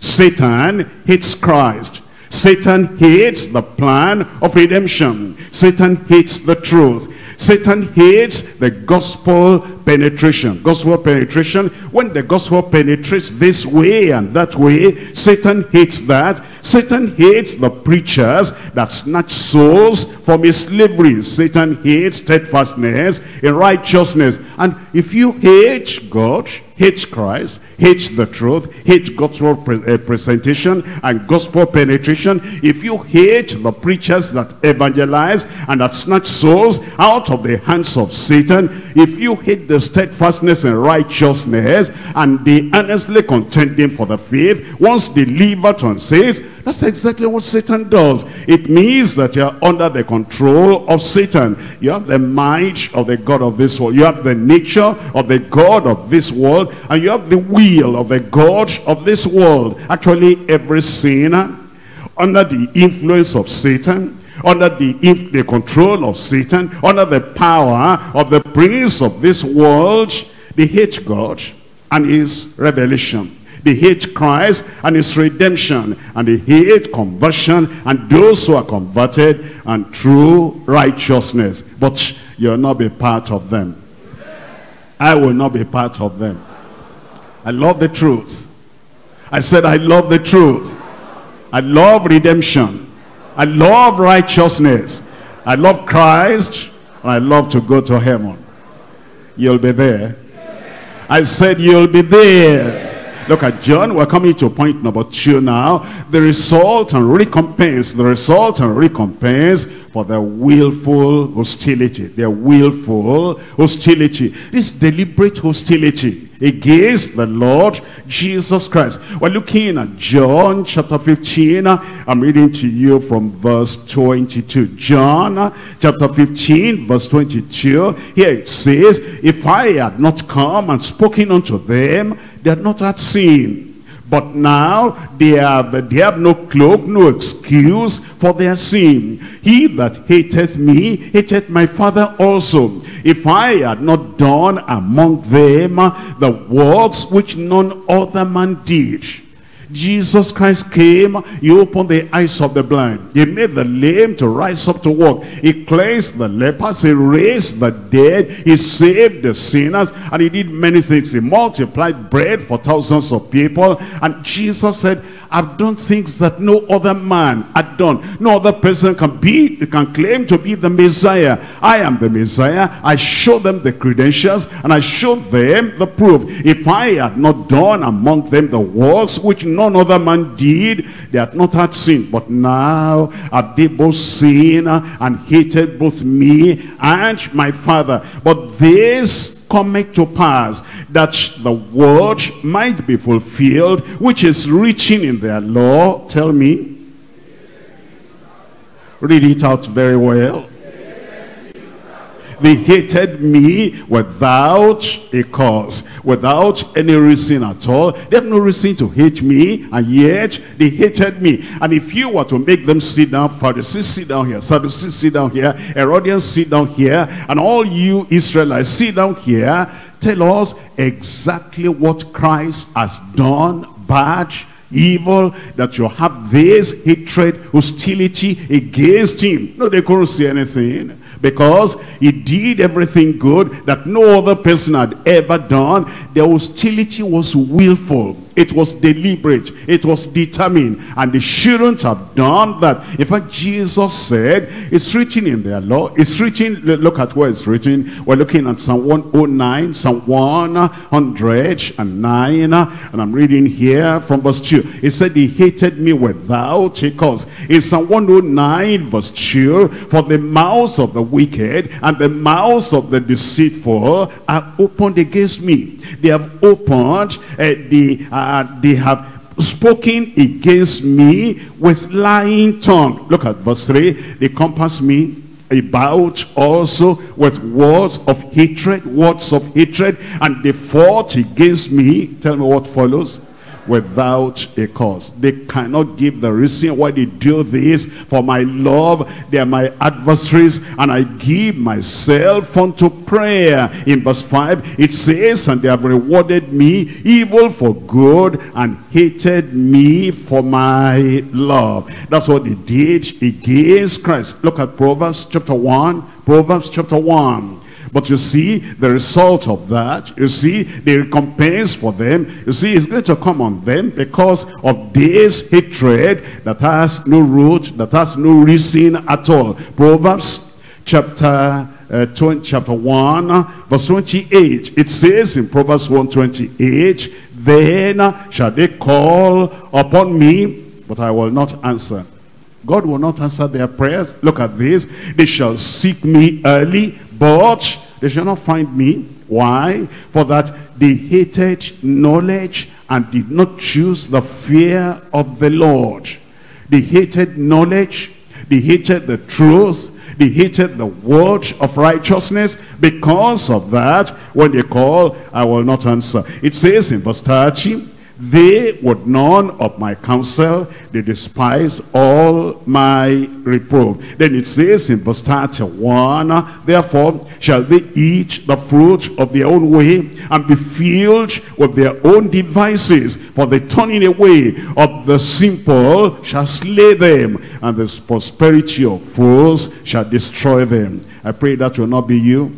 Satan hates Christ. Satan hates the plan of redemption. Satan hates the truth. Satan hates the gospel penetration. Gospel penetration, when the gospel penetrates this way and that way, Satan hates that. Satan hates the preachers that snatch souls from his slavery. Satan hates steadfastness in righteousness. And if you hate God, hate Christ, hate the truth, hate gospel presentation and gospel penetration, if you hate the preachers that evangelize and that snatch souls out of the hands of Satan, if you hate the steadfastness and righteousness and the earnestly contending for the faith once delivered on saints, that's exactly what Satan does. It means that you're under the control of Satan. You have the might of the god of this world. You have the nature of the god of this world. And you have the will of the god of this world. Actually, every sinner under the influence of Satan, under the control of Satan, under the power of the prince of this world, they hate God and his revelation. They hate Christ and his redemption, and they hate conversion and those who are converted and true righteousness. But you'll not be part of them. I will not be part of them. I love the truth. I said I love the truth. I love redemption. I love righteousness. I love Christ, and I love to go to heaven. You'll be there. I said you'll be there. Look at John. We're coming to point number 2 now. The result and recompense. The result and recompense for their willful hostility. Their willful hostility. This deliberate hostility against the Lord Jesus Christ. We're looking at John chapter 15. I'm reading to you from verse 22. John chapter 15 verse 22. Here it says, if I had not come and spoken unto them, they had not had sin. But now they have no cloak, no excuse for their sin. He that hateth me, hateth my Father also. If I had not done among them the works which none other man did. Jesus Christ came, he opened the eyes of the blind, he made the lame to rise up to walk, he cleansed the lepers, he raised the dead, he saved the sinners, and he did many things. He multiplied bread for thousands of people, and Jesus said, I've done things that no other man had done. No other person can claim to be the Messiah. I am the Messiah. I show them the credentials and I show them the proof. If I had not done among them the works which none other man did, they had not had sin. But now have they both sinned and hated both me and my Father. But this cometh to pass, that the word might be fulfilled, which is written in their law. Tell me. Read it out very well. They hated me without a cause, without any reason at all. They have no reason to hate me, and yet they hated me. And if you were to make them sit down, Pharisees sit down here, Sadducees sit down here, Herodians sit down here, and all you Israelites sit down here, tell us exactly what Christ has done, bad, evil, that you have this hatred, hostility against him. No, they couldn't see anything, because he did everything good that no other person had ever done. Their hostility was willful. It was deliberate. It was determined. And they shouldn't have done that. In fact, Jesus said, it's written in their law. It's written, look at where it's written. We're looking at Psalm 109, Psalm 109. And I'm reading here from verse 2. It said, he hated me without a cause. In Psalm 109, verse 2, for the mouths of the wicked and the mouths of the deceitful are opened against me. They have opened they have spoken against me with lying tongue. Look at verse 3. They compass me about also with words of hatred, and they fought against me. Tell me what follows. without a cause. They cannot give the reason why they do this. For my love, they are my adversaries, and I give myself unto prayer. In verse 5, it says, and they have rewarded me evil for good, and hated me for my love. That's what they did against Christ. Look at Proverbs chapter 1. Proverbs chapter 1. But you see, the result of that, you see, the recompense for them, you see, it's going to come on them because of this hatred that has no root, that has no reason at all. Proverbs chapter 1, verse 28. It says in Proverbs 1:28, then shall they call upon me, but I will not answer. God will not answer their prayers. Look at this. They shall seek me early, but they shall not find me. Why? For that they hated knowledge and did not choose the fear of the Lord. They hated knowledge. They hated the truth. They hated the word of righteousness. Because of that, when they call, I will not answer. It says in verse 30, they would none of my counsel, they despised all my reproof. Then it says in verse 31, therefore shall they eat the fruit of their own way, and be filled with their own devices. For the turning away of the simple shall slay them, and the prosperity of fools shall destroy them. I pray that will not be you.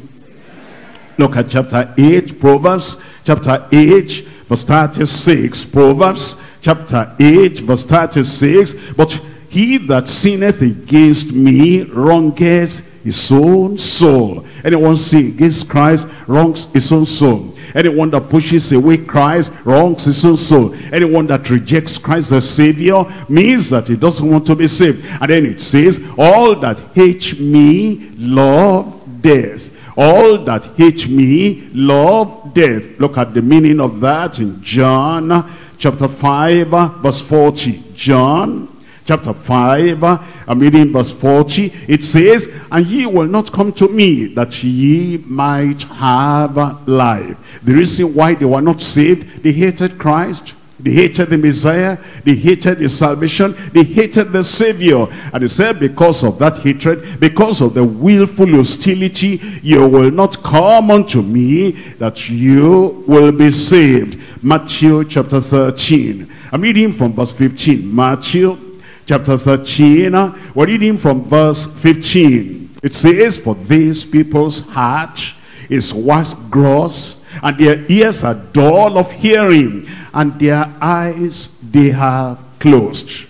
Look at chapter 8, Proverbs chapter 8. Verse 36, Proverbs chapter 8, verse 36, but he that sinneth against me wrongeth his own soul. Anyone sin against Christ wrongs his own soul. Anyone that pushes away Christ wrongs his own soul. Anyone that rejects Christ the Savior means that he doesn't want to be saved. And then it says, all that hate me love death. All that hate me love death. Look at the meaning of that in John chapter 5 verse 40. John chapter 5, I'm reading verse 40. It says, and ye will not come to me that ye might have life. The reason why they were not saved, they hated Christ. They hated the Messiah. They hated the salvation. They hated the Savior. And he said, because of that hatred, because of the willful hostility, you will not come unto me that you will be saved. Matthew chapter 13. I'm reading from verse 15. Matthew chapter 13. We're reading from verse 15. It says, for these people's heart is wax gross, and their ears are dull of hearing, and their eyes they have closed.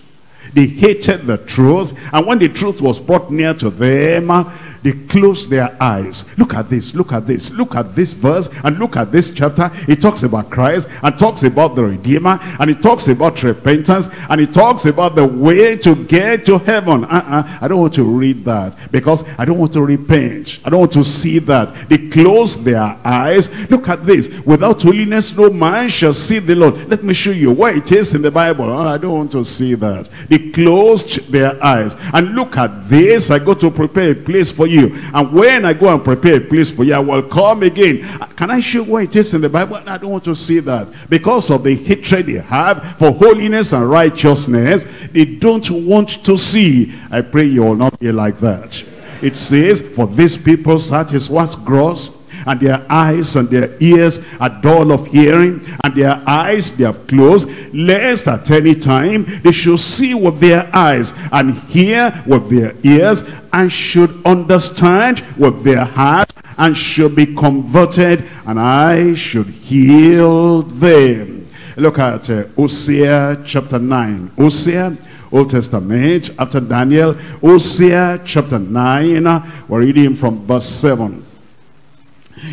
They hated the truth, and when the truth was brought near to them, they closed their eyes. Look at this, look at this, look at this verse, and look at this chapter. It talks about Christ, and talks about the Redeemer, and it talks about repentance, and it talks about the way to get to heaven. I don't want to read that, because I don't want to repent. I don't want to see that. They closed their eyes. Look at this. Without holiness, no man shall see the Lord. Let me show you where it is in the Bible. Oh, I don't want to see that. They closed their eyes. And look at this. I go to prepare a place for you, and when I go and prepare a place for you, I will come again. Can I show where it is in the Bible? I don't want to see that. Because of the hatred they have for holiness and righteousness, they don't want to see. I pray you will not be like that. It says, for these people's heart is what's gross, and their eyes and their ears are dull of hearing, and their eyes they have closed, lest at any time they should see with their eyes, and hear with their ears, and should understand with their heart, and should be converted, and I should heal them. Look at Hosea chapter 9. Hosea, Old Testament, after Daniel. Hosea chapter 9, we're reading from verse 7.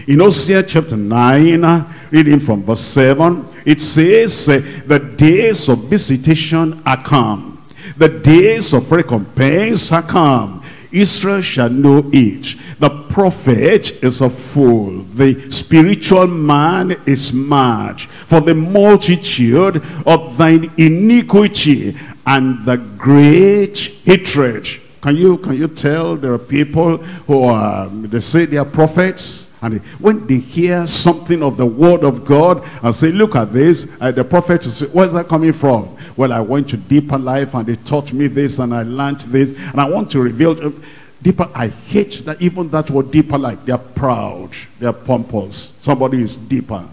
In Hosea chapter 9, reading from verse 7, it says, the days of visitation are come. The days of recompense are come. Israel shall know it. The prophet is a fool. The spiritual man is mad. For the multitude of thine iniquity and the great hatred. Can you tell there are people who are, they say they are prophets? And when they hear something of the word of God and say, look at this, the prophet will say, where's that coming from? Well, I went to Deeperlife and they taught me this and I learned this and I want to reveal deeper. I hate that, even that word Deeperlife. They are proud, they are pompous. Somebody is deeper.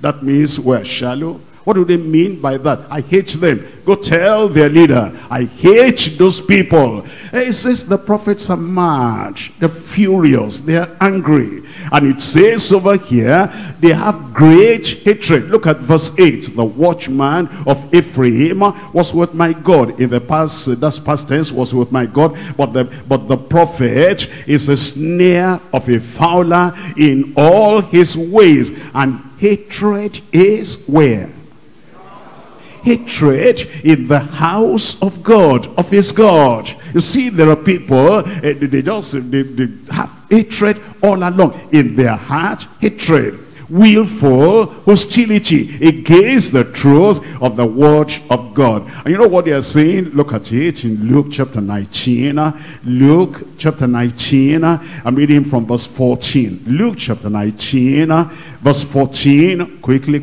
That means we're shallow. What do they mean by that? I hate them. Go tell their leader, I hate those people. It says the prophets are mad. They're furious. They're angry. And it says over here, they have great hatred. Look at verse 8. The watchman of Ephraim was with my God. In the past, that's past tense, was with my God. But the prophet is a snare of a fowler in all his ways. And hatred is where? Hatred in the house of God, of his God. You see, there are people, they have hatred all along. In their heart, hatred. Willful hostility against the truth of the word of God. And you know what they are saying? Look at it in Luke chapter 19. Luke chapter 19. I'm reading from verse 14. Luke chapter 19, verse 14. Quickly.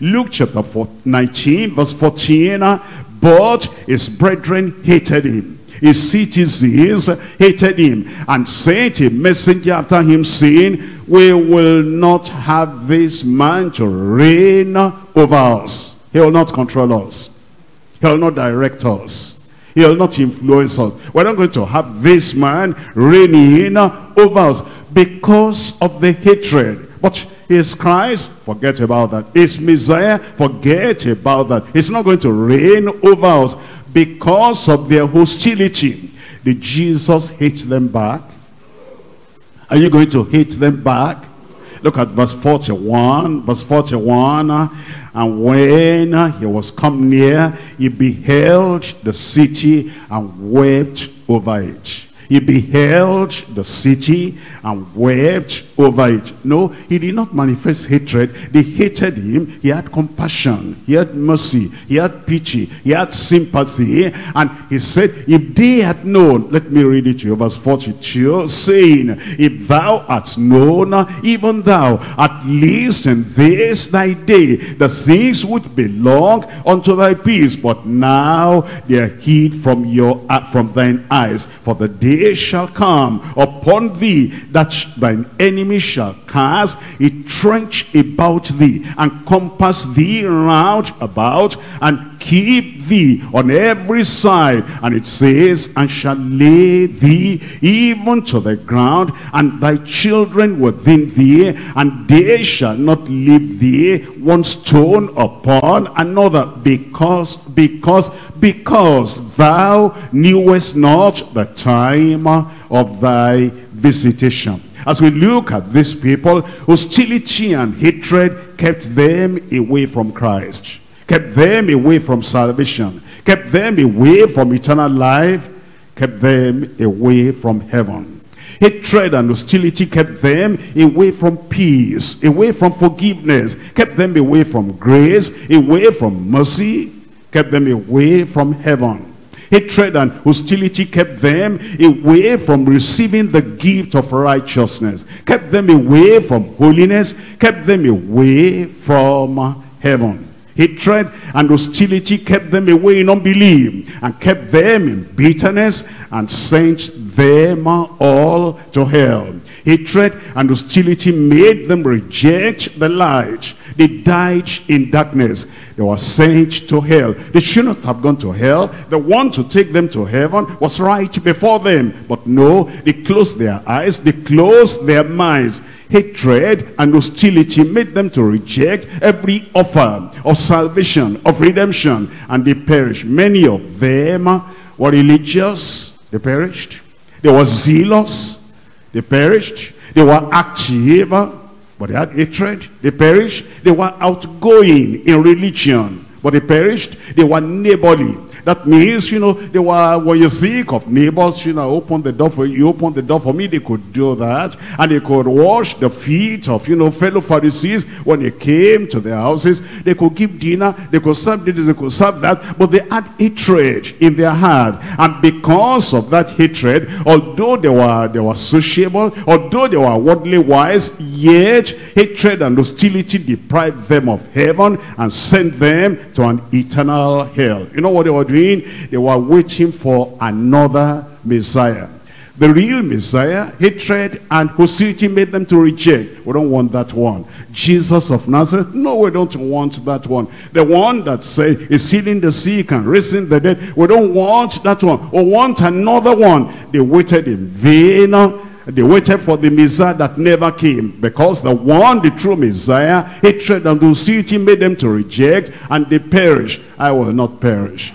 Luke chapter 19, verse 14. But his brethren hated him. His citizens hated him and sent a messenger after him, saying, we will not have this man to reign over us. He will not control us. He will not direct us. He will not influence us. We're not going to have this man reigning over us because of the hatred. But is Christ? Forget about that. Is Messiah? Forget about that. He's not going to reign over us. Because of their hostility, did Jesus hate them back? Are you going to hate them back? Look at verse 41. Verse 41. And when he was come near, he beheld the city and wept over it. He beheld the city and wept over it. No, he did not manifest hatred. They hated him. He had compassion. He had mercy. He had pity. He had sympathy. And he said, if they had known, let me read it to you, verse 42, saying, if thou hadst known, even thou, at least in this thy day, the things would belong unto thy peace. But now they are hid from thine eyes, for the day it shall come upon thee that thine enemy shall cast a trench about thee and compass thee round about and keep thee on every side. And it says, and shall lay thee even to the ground, and thy children within thee, and they shall not leave thee one stone upon another, because thou knewest not the time of thy visitation. As we look at these people, hostility and hatred kept them away from Christ, kept them away from salvation, kept them away from eternal life, kept them away from heaven. Hatred and hostility kept them away from peace, away from forgiveness, kept them away from grace, away from mercy, kept them away from heaven. Hatred and hostility kept them away from receiving the gift of righteousness, kept them away from holiness, kept them away from heaven. Hatred and hostility kept them away in unbelief and kept them in bitterness and sent them all to hell. Hatred and hostility made them reject the light. They died in darkness. They were sent to hell. They should not have gone to hell. The one to take them to heaven was right before them. But no, they closed their eyes. They closed their minds. Hatred and hostility made them to reject every offer of salvation, of redemption, and they perished. Many of them were religious, they perished. They were zealous, they perished. They were active, but they had hatred, they perished. They were outgoing in religion, but they perished. They were neighborly That means, they were, when you think of neighbors, open the door for you, open the door for me, they could do that. And they could wash the feet of, fellow Pharisees when they came to their houses. They could give dinner, they could serve this, they could serve that, but they had hatred in their heart. And because of that hatred, although they were sociable, although they were worldly wise, yet hatred and hostility deprived them of heaven and sent them to an eternal hell. You know what they were doing? They were waiting for another Messiah. The real Messiah, hatred and hostility made them to reject. We don't want that one. Jesus of Nazareth, no, we don't want that one. The one that said is healing the sick and raising the dead, we don't want that one. We want another one. They waited in vain. They waited for the Messiah that never came, because the one, the true Messiah, hatred and hostility made them to reject, and they perished. I will not perish.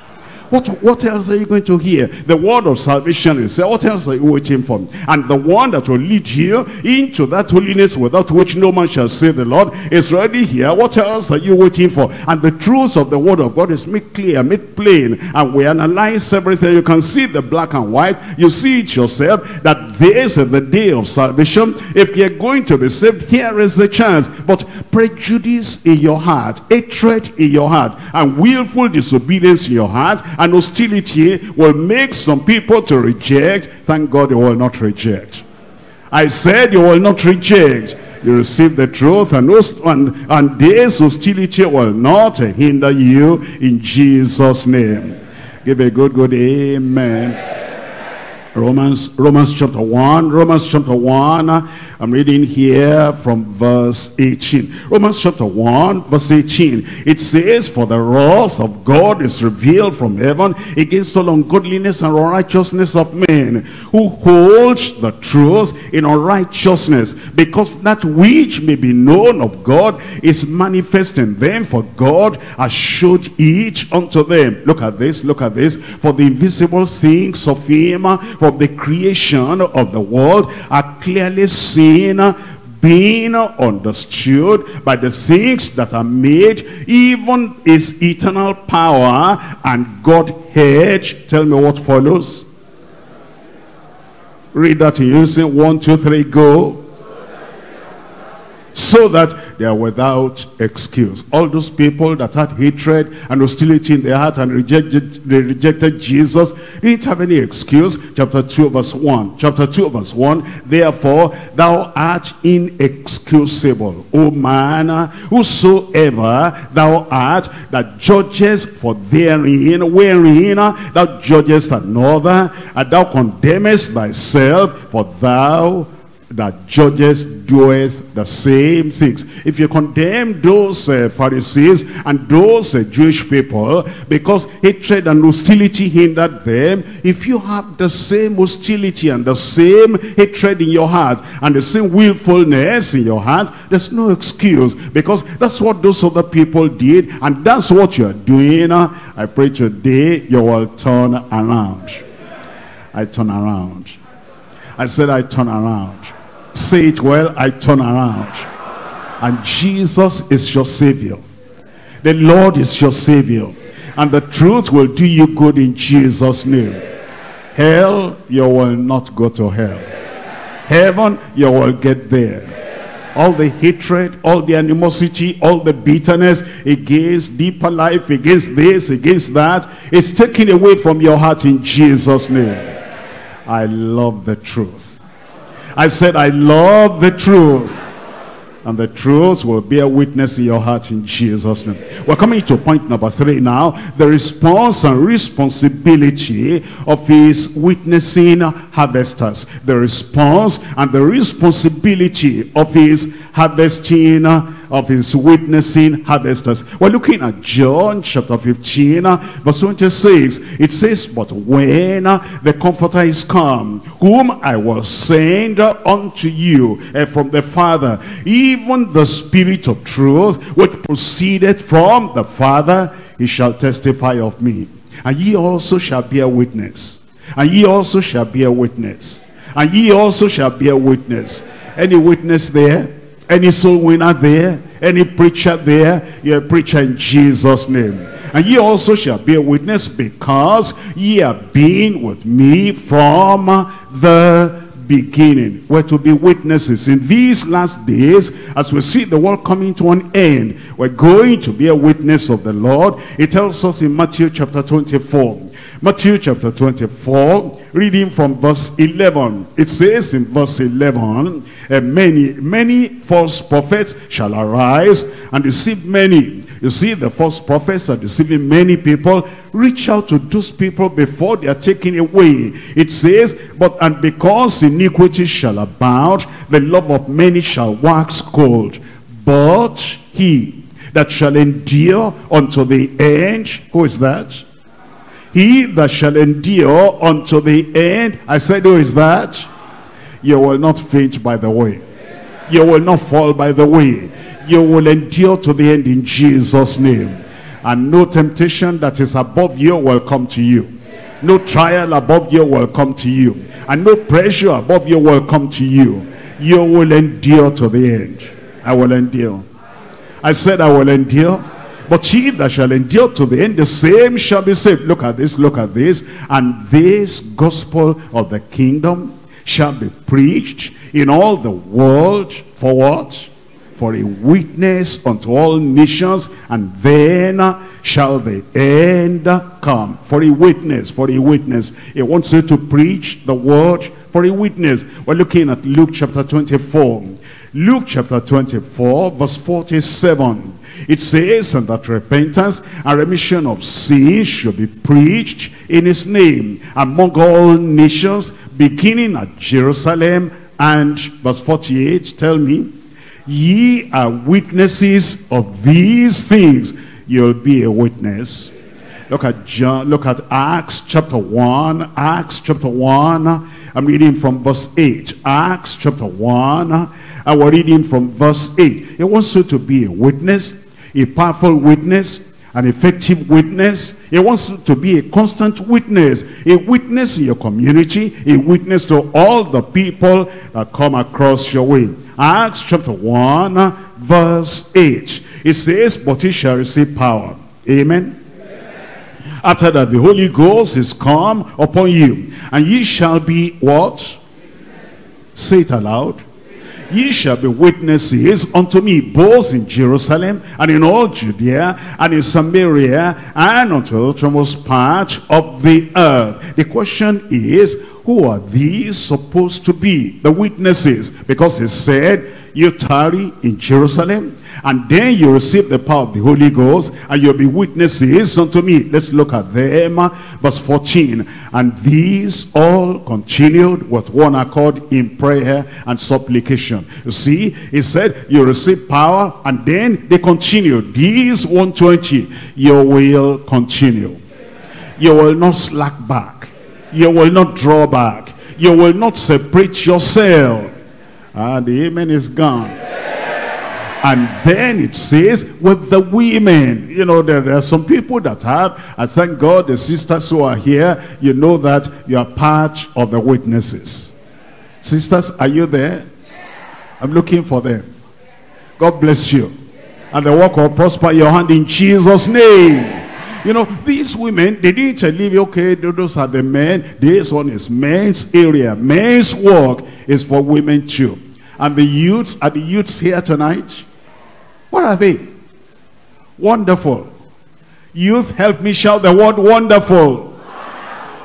What else are you going to hear? The word of salvation is there. What else are you waiting for? And the one that will lead you into that holiness without which no man shall say the Lord is already here. What else are you waiting for? And the truth of the word of God is made clear, made plain. And we analyze everything. You can see the black and white. You see it yourself that this is the day of salvation. If you're going to be saved, here is the chance. But prejudice in your heart, hatred in your heart, and willful disobedience in your heart, and hostility will make some people to reject. Thank God you will not reject. I said you will not reject. You receive the truth, and this hostility will not hinder you in Jesus' name. Give a good amen. Amen. Romans chapter 1. Romans chapter 1. I'm reading here from verse 18. Romans chapter 1 verse 18. It says, for the wrath of God is revealed from heaven against all ungodliness and unrighteousness of men, who hold the truth in unrighteousness, because that which may be known of God is manifest in them, for God has showed it unto them. Look at this, look at this. For the invisible things of him from the creation of the world are clearly seen, being understood by the things that are made, even his eternal power and Godhead. Tell me what follows. Read that in unison. 1, 2, 3, go. So that they are without excuse. All those people that had hatred and hostility in their heart and rejected Jesus, they didn't have any excuse. Chapter 2 verse 1. Chapter 2 verse 1. Therefore thou art inexcusable, O man, whosoever thou art that judgest, for therein wherein thou judgest another, and thou condemnest thyself, for thou that judgest doeth the same things. If you condemn those Pharisees and those Jewish people because hatred and hostility hindered them, if you have the same hostility and the same hatred in your heart and the same willfulness in your heart, there's no excuse, because that's what those other people did, and that's what you're doing. I pray today you will turn around. I turn around. I said I turn around. Say it well, I turn around. And Jesus is your Savior. The Lord is your Savior. And the truth will do you good in Jesus' name. Hell, you will not go to hell. Heaven, you will get there. All the hatred, all the animosity, all the bitterness against Deeper Life, against this, against that, it's taken away from your heart in Jesus' name. I love the truth. I said, I love the truth. And the truth will bear witness in your heart in Jesus' name. We're coming to point number 3 now. The response and responsibility of his witnessing harvesters. The response and the responsibility of his harvesting, of his witnessing harvesters. We're looking at John chapter 15 verse 26. It says, but when the Comforter is come, whom I will send unto you from the Father, even the Spirit of truth, which proceedeth from the Father, he shall testify of me. And ye also shall bear witness. And ye also shall bear witness. And ye also shall bear witness. Any witness there? Any soul winner there, any preacher there, you're a preacher in Jesus' name. And ye also shall be a witness, because ye have been with me from the beginning. We're to be witnesses. In these last days, as we see the world coming to an end, we're going to be a witness of the Lord. It tells us in Matthew chapter 24. Matthew chapter 24, reading from verse 11. It says in verse 11, many false prophets shall arise and deceive many. You see, the false prophets are deceiving many people. Reach out to those people before they are taken away. It says, and because iniquity shall abound, the love of many shall wax cold. But he that shall endure unto the end, who is that? He that shall endure unto the end, I said, who is that? You will not faint by the way. You will not fall by the way. You will endure to the end in Jesus' name. And no temptation that is above you will come to you. No trial above you will come to you. And no pressure above you will come to you. You will endure to the end. I will endure. I said I will endure. But he that shall endure to the end, the same shall be saved. Look at this, look at this. And this gospel of the kingdom shall be preached in all the world for what? For a witness unto all nations, and then shall the end come. For a witness, for a witness. It wants you to preach the word for a witness. We're looking at Luke chapter 24. Luke chapter 24, verse 47. It says, and that repentance and remission of sins should be preached in his name among all nations, beginning at Jerusalem. And verse 48, tell me, ye are witnesses of these things. You'll be a witness. Look at John, look at Acts chapter 1. Acts chapter 1. I'm reading from verse 8. Acts chapter 1. I will read from verse 8. It wants you to be a witness, a powerful witness, an effective witness. It wants to be a constant witness, a witness in your community, a witness to all the people that come across your way. Acts chapter 1, verse 8. It says, but he shall receive power. Amen. Amen. After that, the Holy Ghost is come upon you, and ye shall be what? Amen. Say it aloud. Ye shall be witnesses unto me, both in Jerusalem and in all Judea and in Samaria and unto the uttermost part of the earth. The question is, who are these supposed to be? The witnesses. Because he said, you tarry in Jerusalem, and then you receive the power of the Holy Ghost, and you'll be witnesses unto me. Let's look at them. Verse 14. And these all continued with one accord in prayer and supplication. You see, he said, you receive power, and then they continued. These 120, you will continue. You will not slack back. You will not draw back. You will not separate yourself. And the amen is gone. And then it says, with the women, you know, there are some people that have, I thank God, the sisters who are here, you know that you are part of the witnesses. Sisters, are you there? I'm looking for them. God bless you. And the work will prosper your hand in Jesus' name. You know, these women, they didn't leave, okay, those are the men. This one is men's area. Men's work is for women too. And the youths, are the youths here tonight? What are they? Wonderful. Youth, help me shout the word wonderful.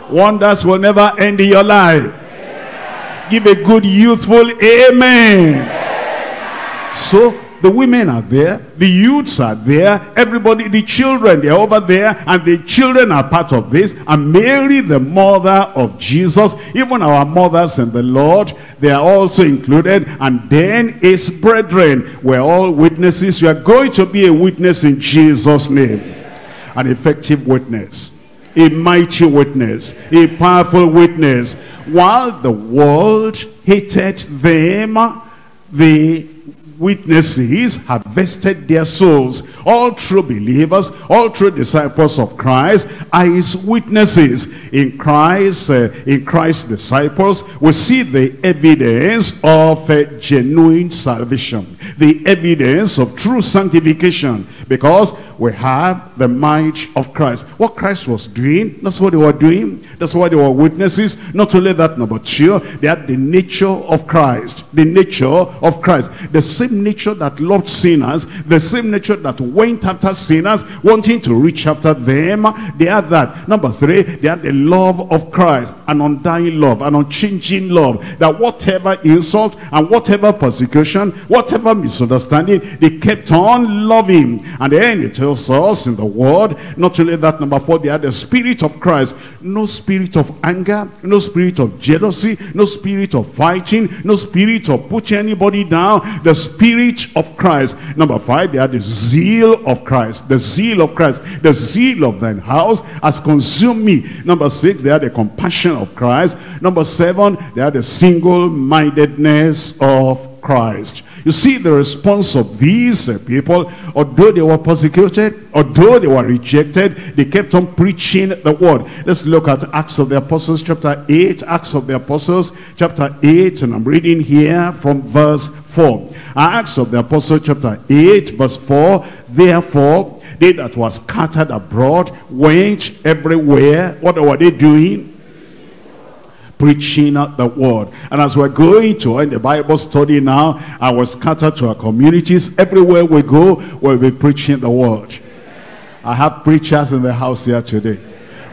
Wonderful. Wonders will never end in your life. Yeah. Give a good youthful amen. Yeah. So, the women are there, the youths are there, everybody, the children, they're over there, and the children are part of this. And Mary, the mother of Jesus, even our mothers in the Lord, they are also included. And then his brethren, we're all witnesses. You are going to be a witness in Jesus' name. An effective witness, a mighty witness, a powerful witness. While the world hated them, they witnesses, he's harvested their souls. All true believers, all true disciples of Christ are his witnesses. In Christ's disciples, we see the evidence of genuine salvation, the evidence of true sanctification, because we have the might of Christ. What Christ was doing, that's what they were doing. That's why they were witnesses. Not only that, number two, they had the nature of Christ. The nature of Christ. The same nature that loved sinners, the same nature that went after sinners, wanting to reach after them. They had that. Number three, they had the love of Christ, an undying love, an unchanging love, that whatever insult and whatever persecution, whatever misunderstanding, they kept on loving. And then it tells us in the word, not only that, number four, they had the spirit of Christ. No spirit of anger, no spirit of jealousy, no spirit of fighting, no spirit of putting anybody down, the spirit of Christ. Number five, they had the zeal of Christ, the zeal of Christ. The zeal of thine house has consumed me. Number six, they had the compassion of Christ. Number seven, they had the single-mindedness of Christ. You see the response of these people. Although they were persecuted, although they were rejected, they kept on preaching the word. Let's look at Acts of the Apostles chapter 8. Acts of the Apostles chapter 8, and I'm reading here from verse 4. Acts of the Apostles chapter 8 verse 4. Therefore they that were scattered abroad went everywhere. What were they doing? Preaching the word. And as we're going to end the Bible study now, I will scatter to our communities. Everywhere we go, we'll be preaching the word. I have preachers in the house here today.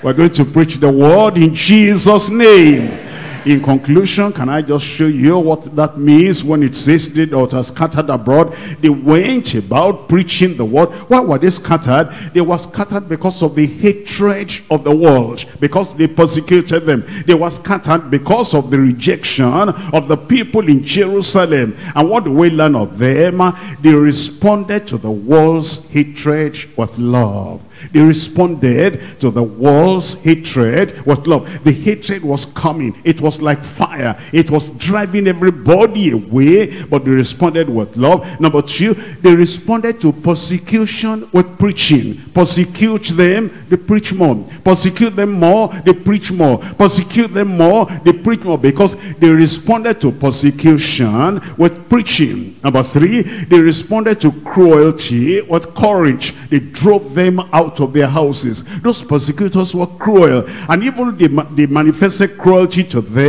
We're going to preach the word in Jesus' name. In conclusion, can I just show you what that means when it says they that are scattered abroad? They went about preaching the word. Why were they scattered? They were scattered because of the hatred of the world, because they persecuted them. They were scattered because of the rejection of the people in Jerusalem. And what do we learn of them? They responded to the world's hatred with love. They responded to the world's hatred with love. The hatred was coming. It was like fire. It was driving everybody away, but they responded with love. Number two, they responded to persecution with preaching. Persecute them, they preach more. Persecute them more, they preach more. Persecute them more, they preach more, because they responded to persecution with preaching. Number three, they responded to cruelty with courage. They drove them out of their houses. Those persecutors were cruel, and even they manifested cruelty to them.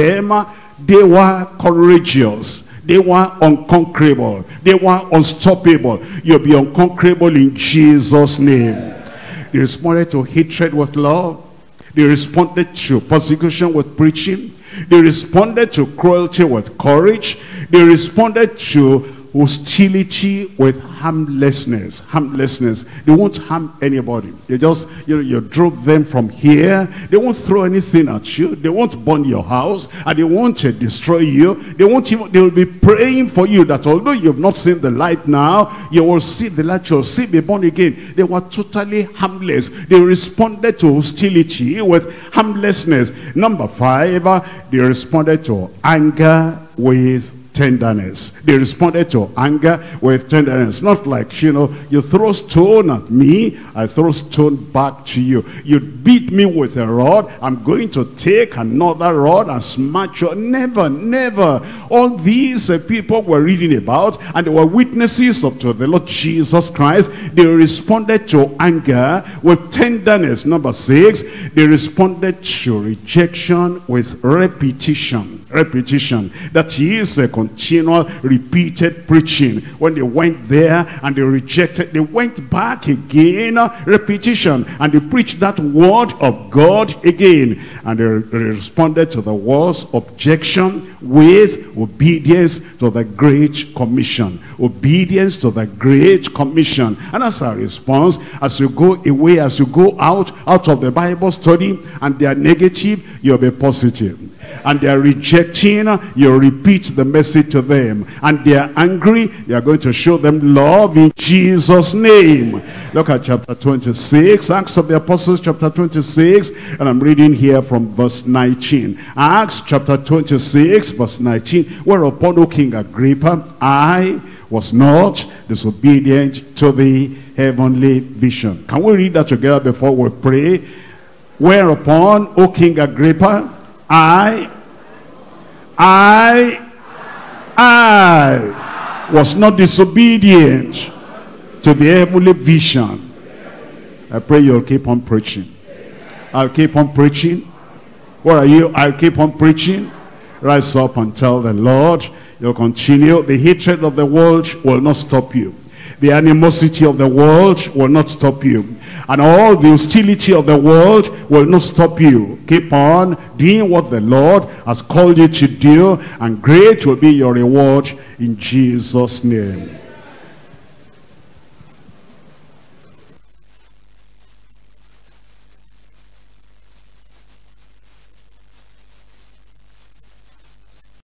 They were courageous. They were unconquerable. They were unstoppable. You'll be unconquerable in Jesus' name. They responded to hatred with love. They responded to persecution with preaching. They responded to cruelty with courage. They responded to hostility with harmlessness. Harmlessness. They won't harm anybody. They just, you drove them from here. They won't throw anything at you. They won't burn your house, and they won't destroy you. They won't even, they will be praying for you, that although you've not seen the light now, you will see the light, you'll see, be born again. They were totally harmless. They responded to hostility with harmlessness. Number five, they responded to anger with tenderness. They responded to anger with tenderness. Not like, you throw stone at me, I throw stone back to you. You beat me with a rod, I'm going to take another rod and smash you. Never, never. All these people were reading about, and they were witnesses up to the Lord Jesus Christ. They responded to anger with tenderness. Number six, they responded to rejection with repetition. Repetition. That is a continual repeated preaching. When they went there and they rejected, they went back again, repetition, and they preached that word of God again. And they responded to the world's objection with obedience to the Great Commission. Obedience to the Great Commission. And as a response, as you go away, as you go out of the Bible study, and they are negative, you'll be positive. And they are rejecting, you repeat the message to them. And they are angry, you are going to show them love in Jesus' name. Look at chapter 26, Acts of the Apostles chapter 26, and I'm reading here from verse 19. Acts chapter 26 verse 19. Whereupon, O King Agrippa, I, was not disobedient to the heavenly vision. Can we read that together before we pray? Whereupon, O King Agrippa, I was not disobedient to the heavenly vision. I pray you'll keep on preaching. I'll keep on preaching. Where are you? I'll keep on preaching. Rise up and tell the Lord. You'll continue. The hatred of the world will not stop you. The animosity of the world will not stop you. And all the hostility of the world will not stop you. Keep on doing what the Lord has called you to do, and great will be your reward in Jesus' name.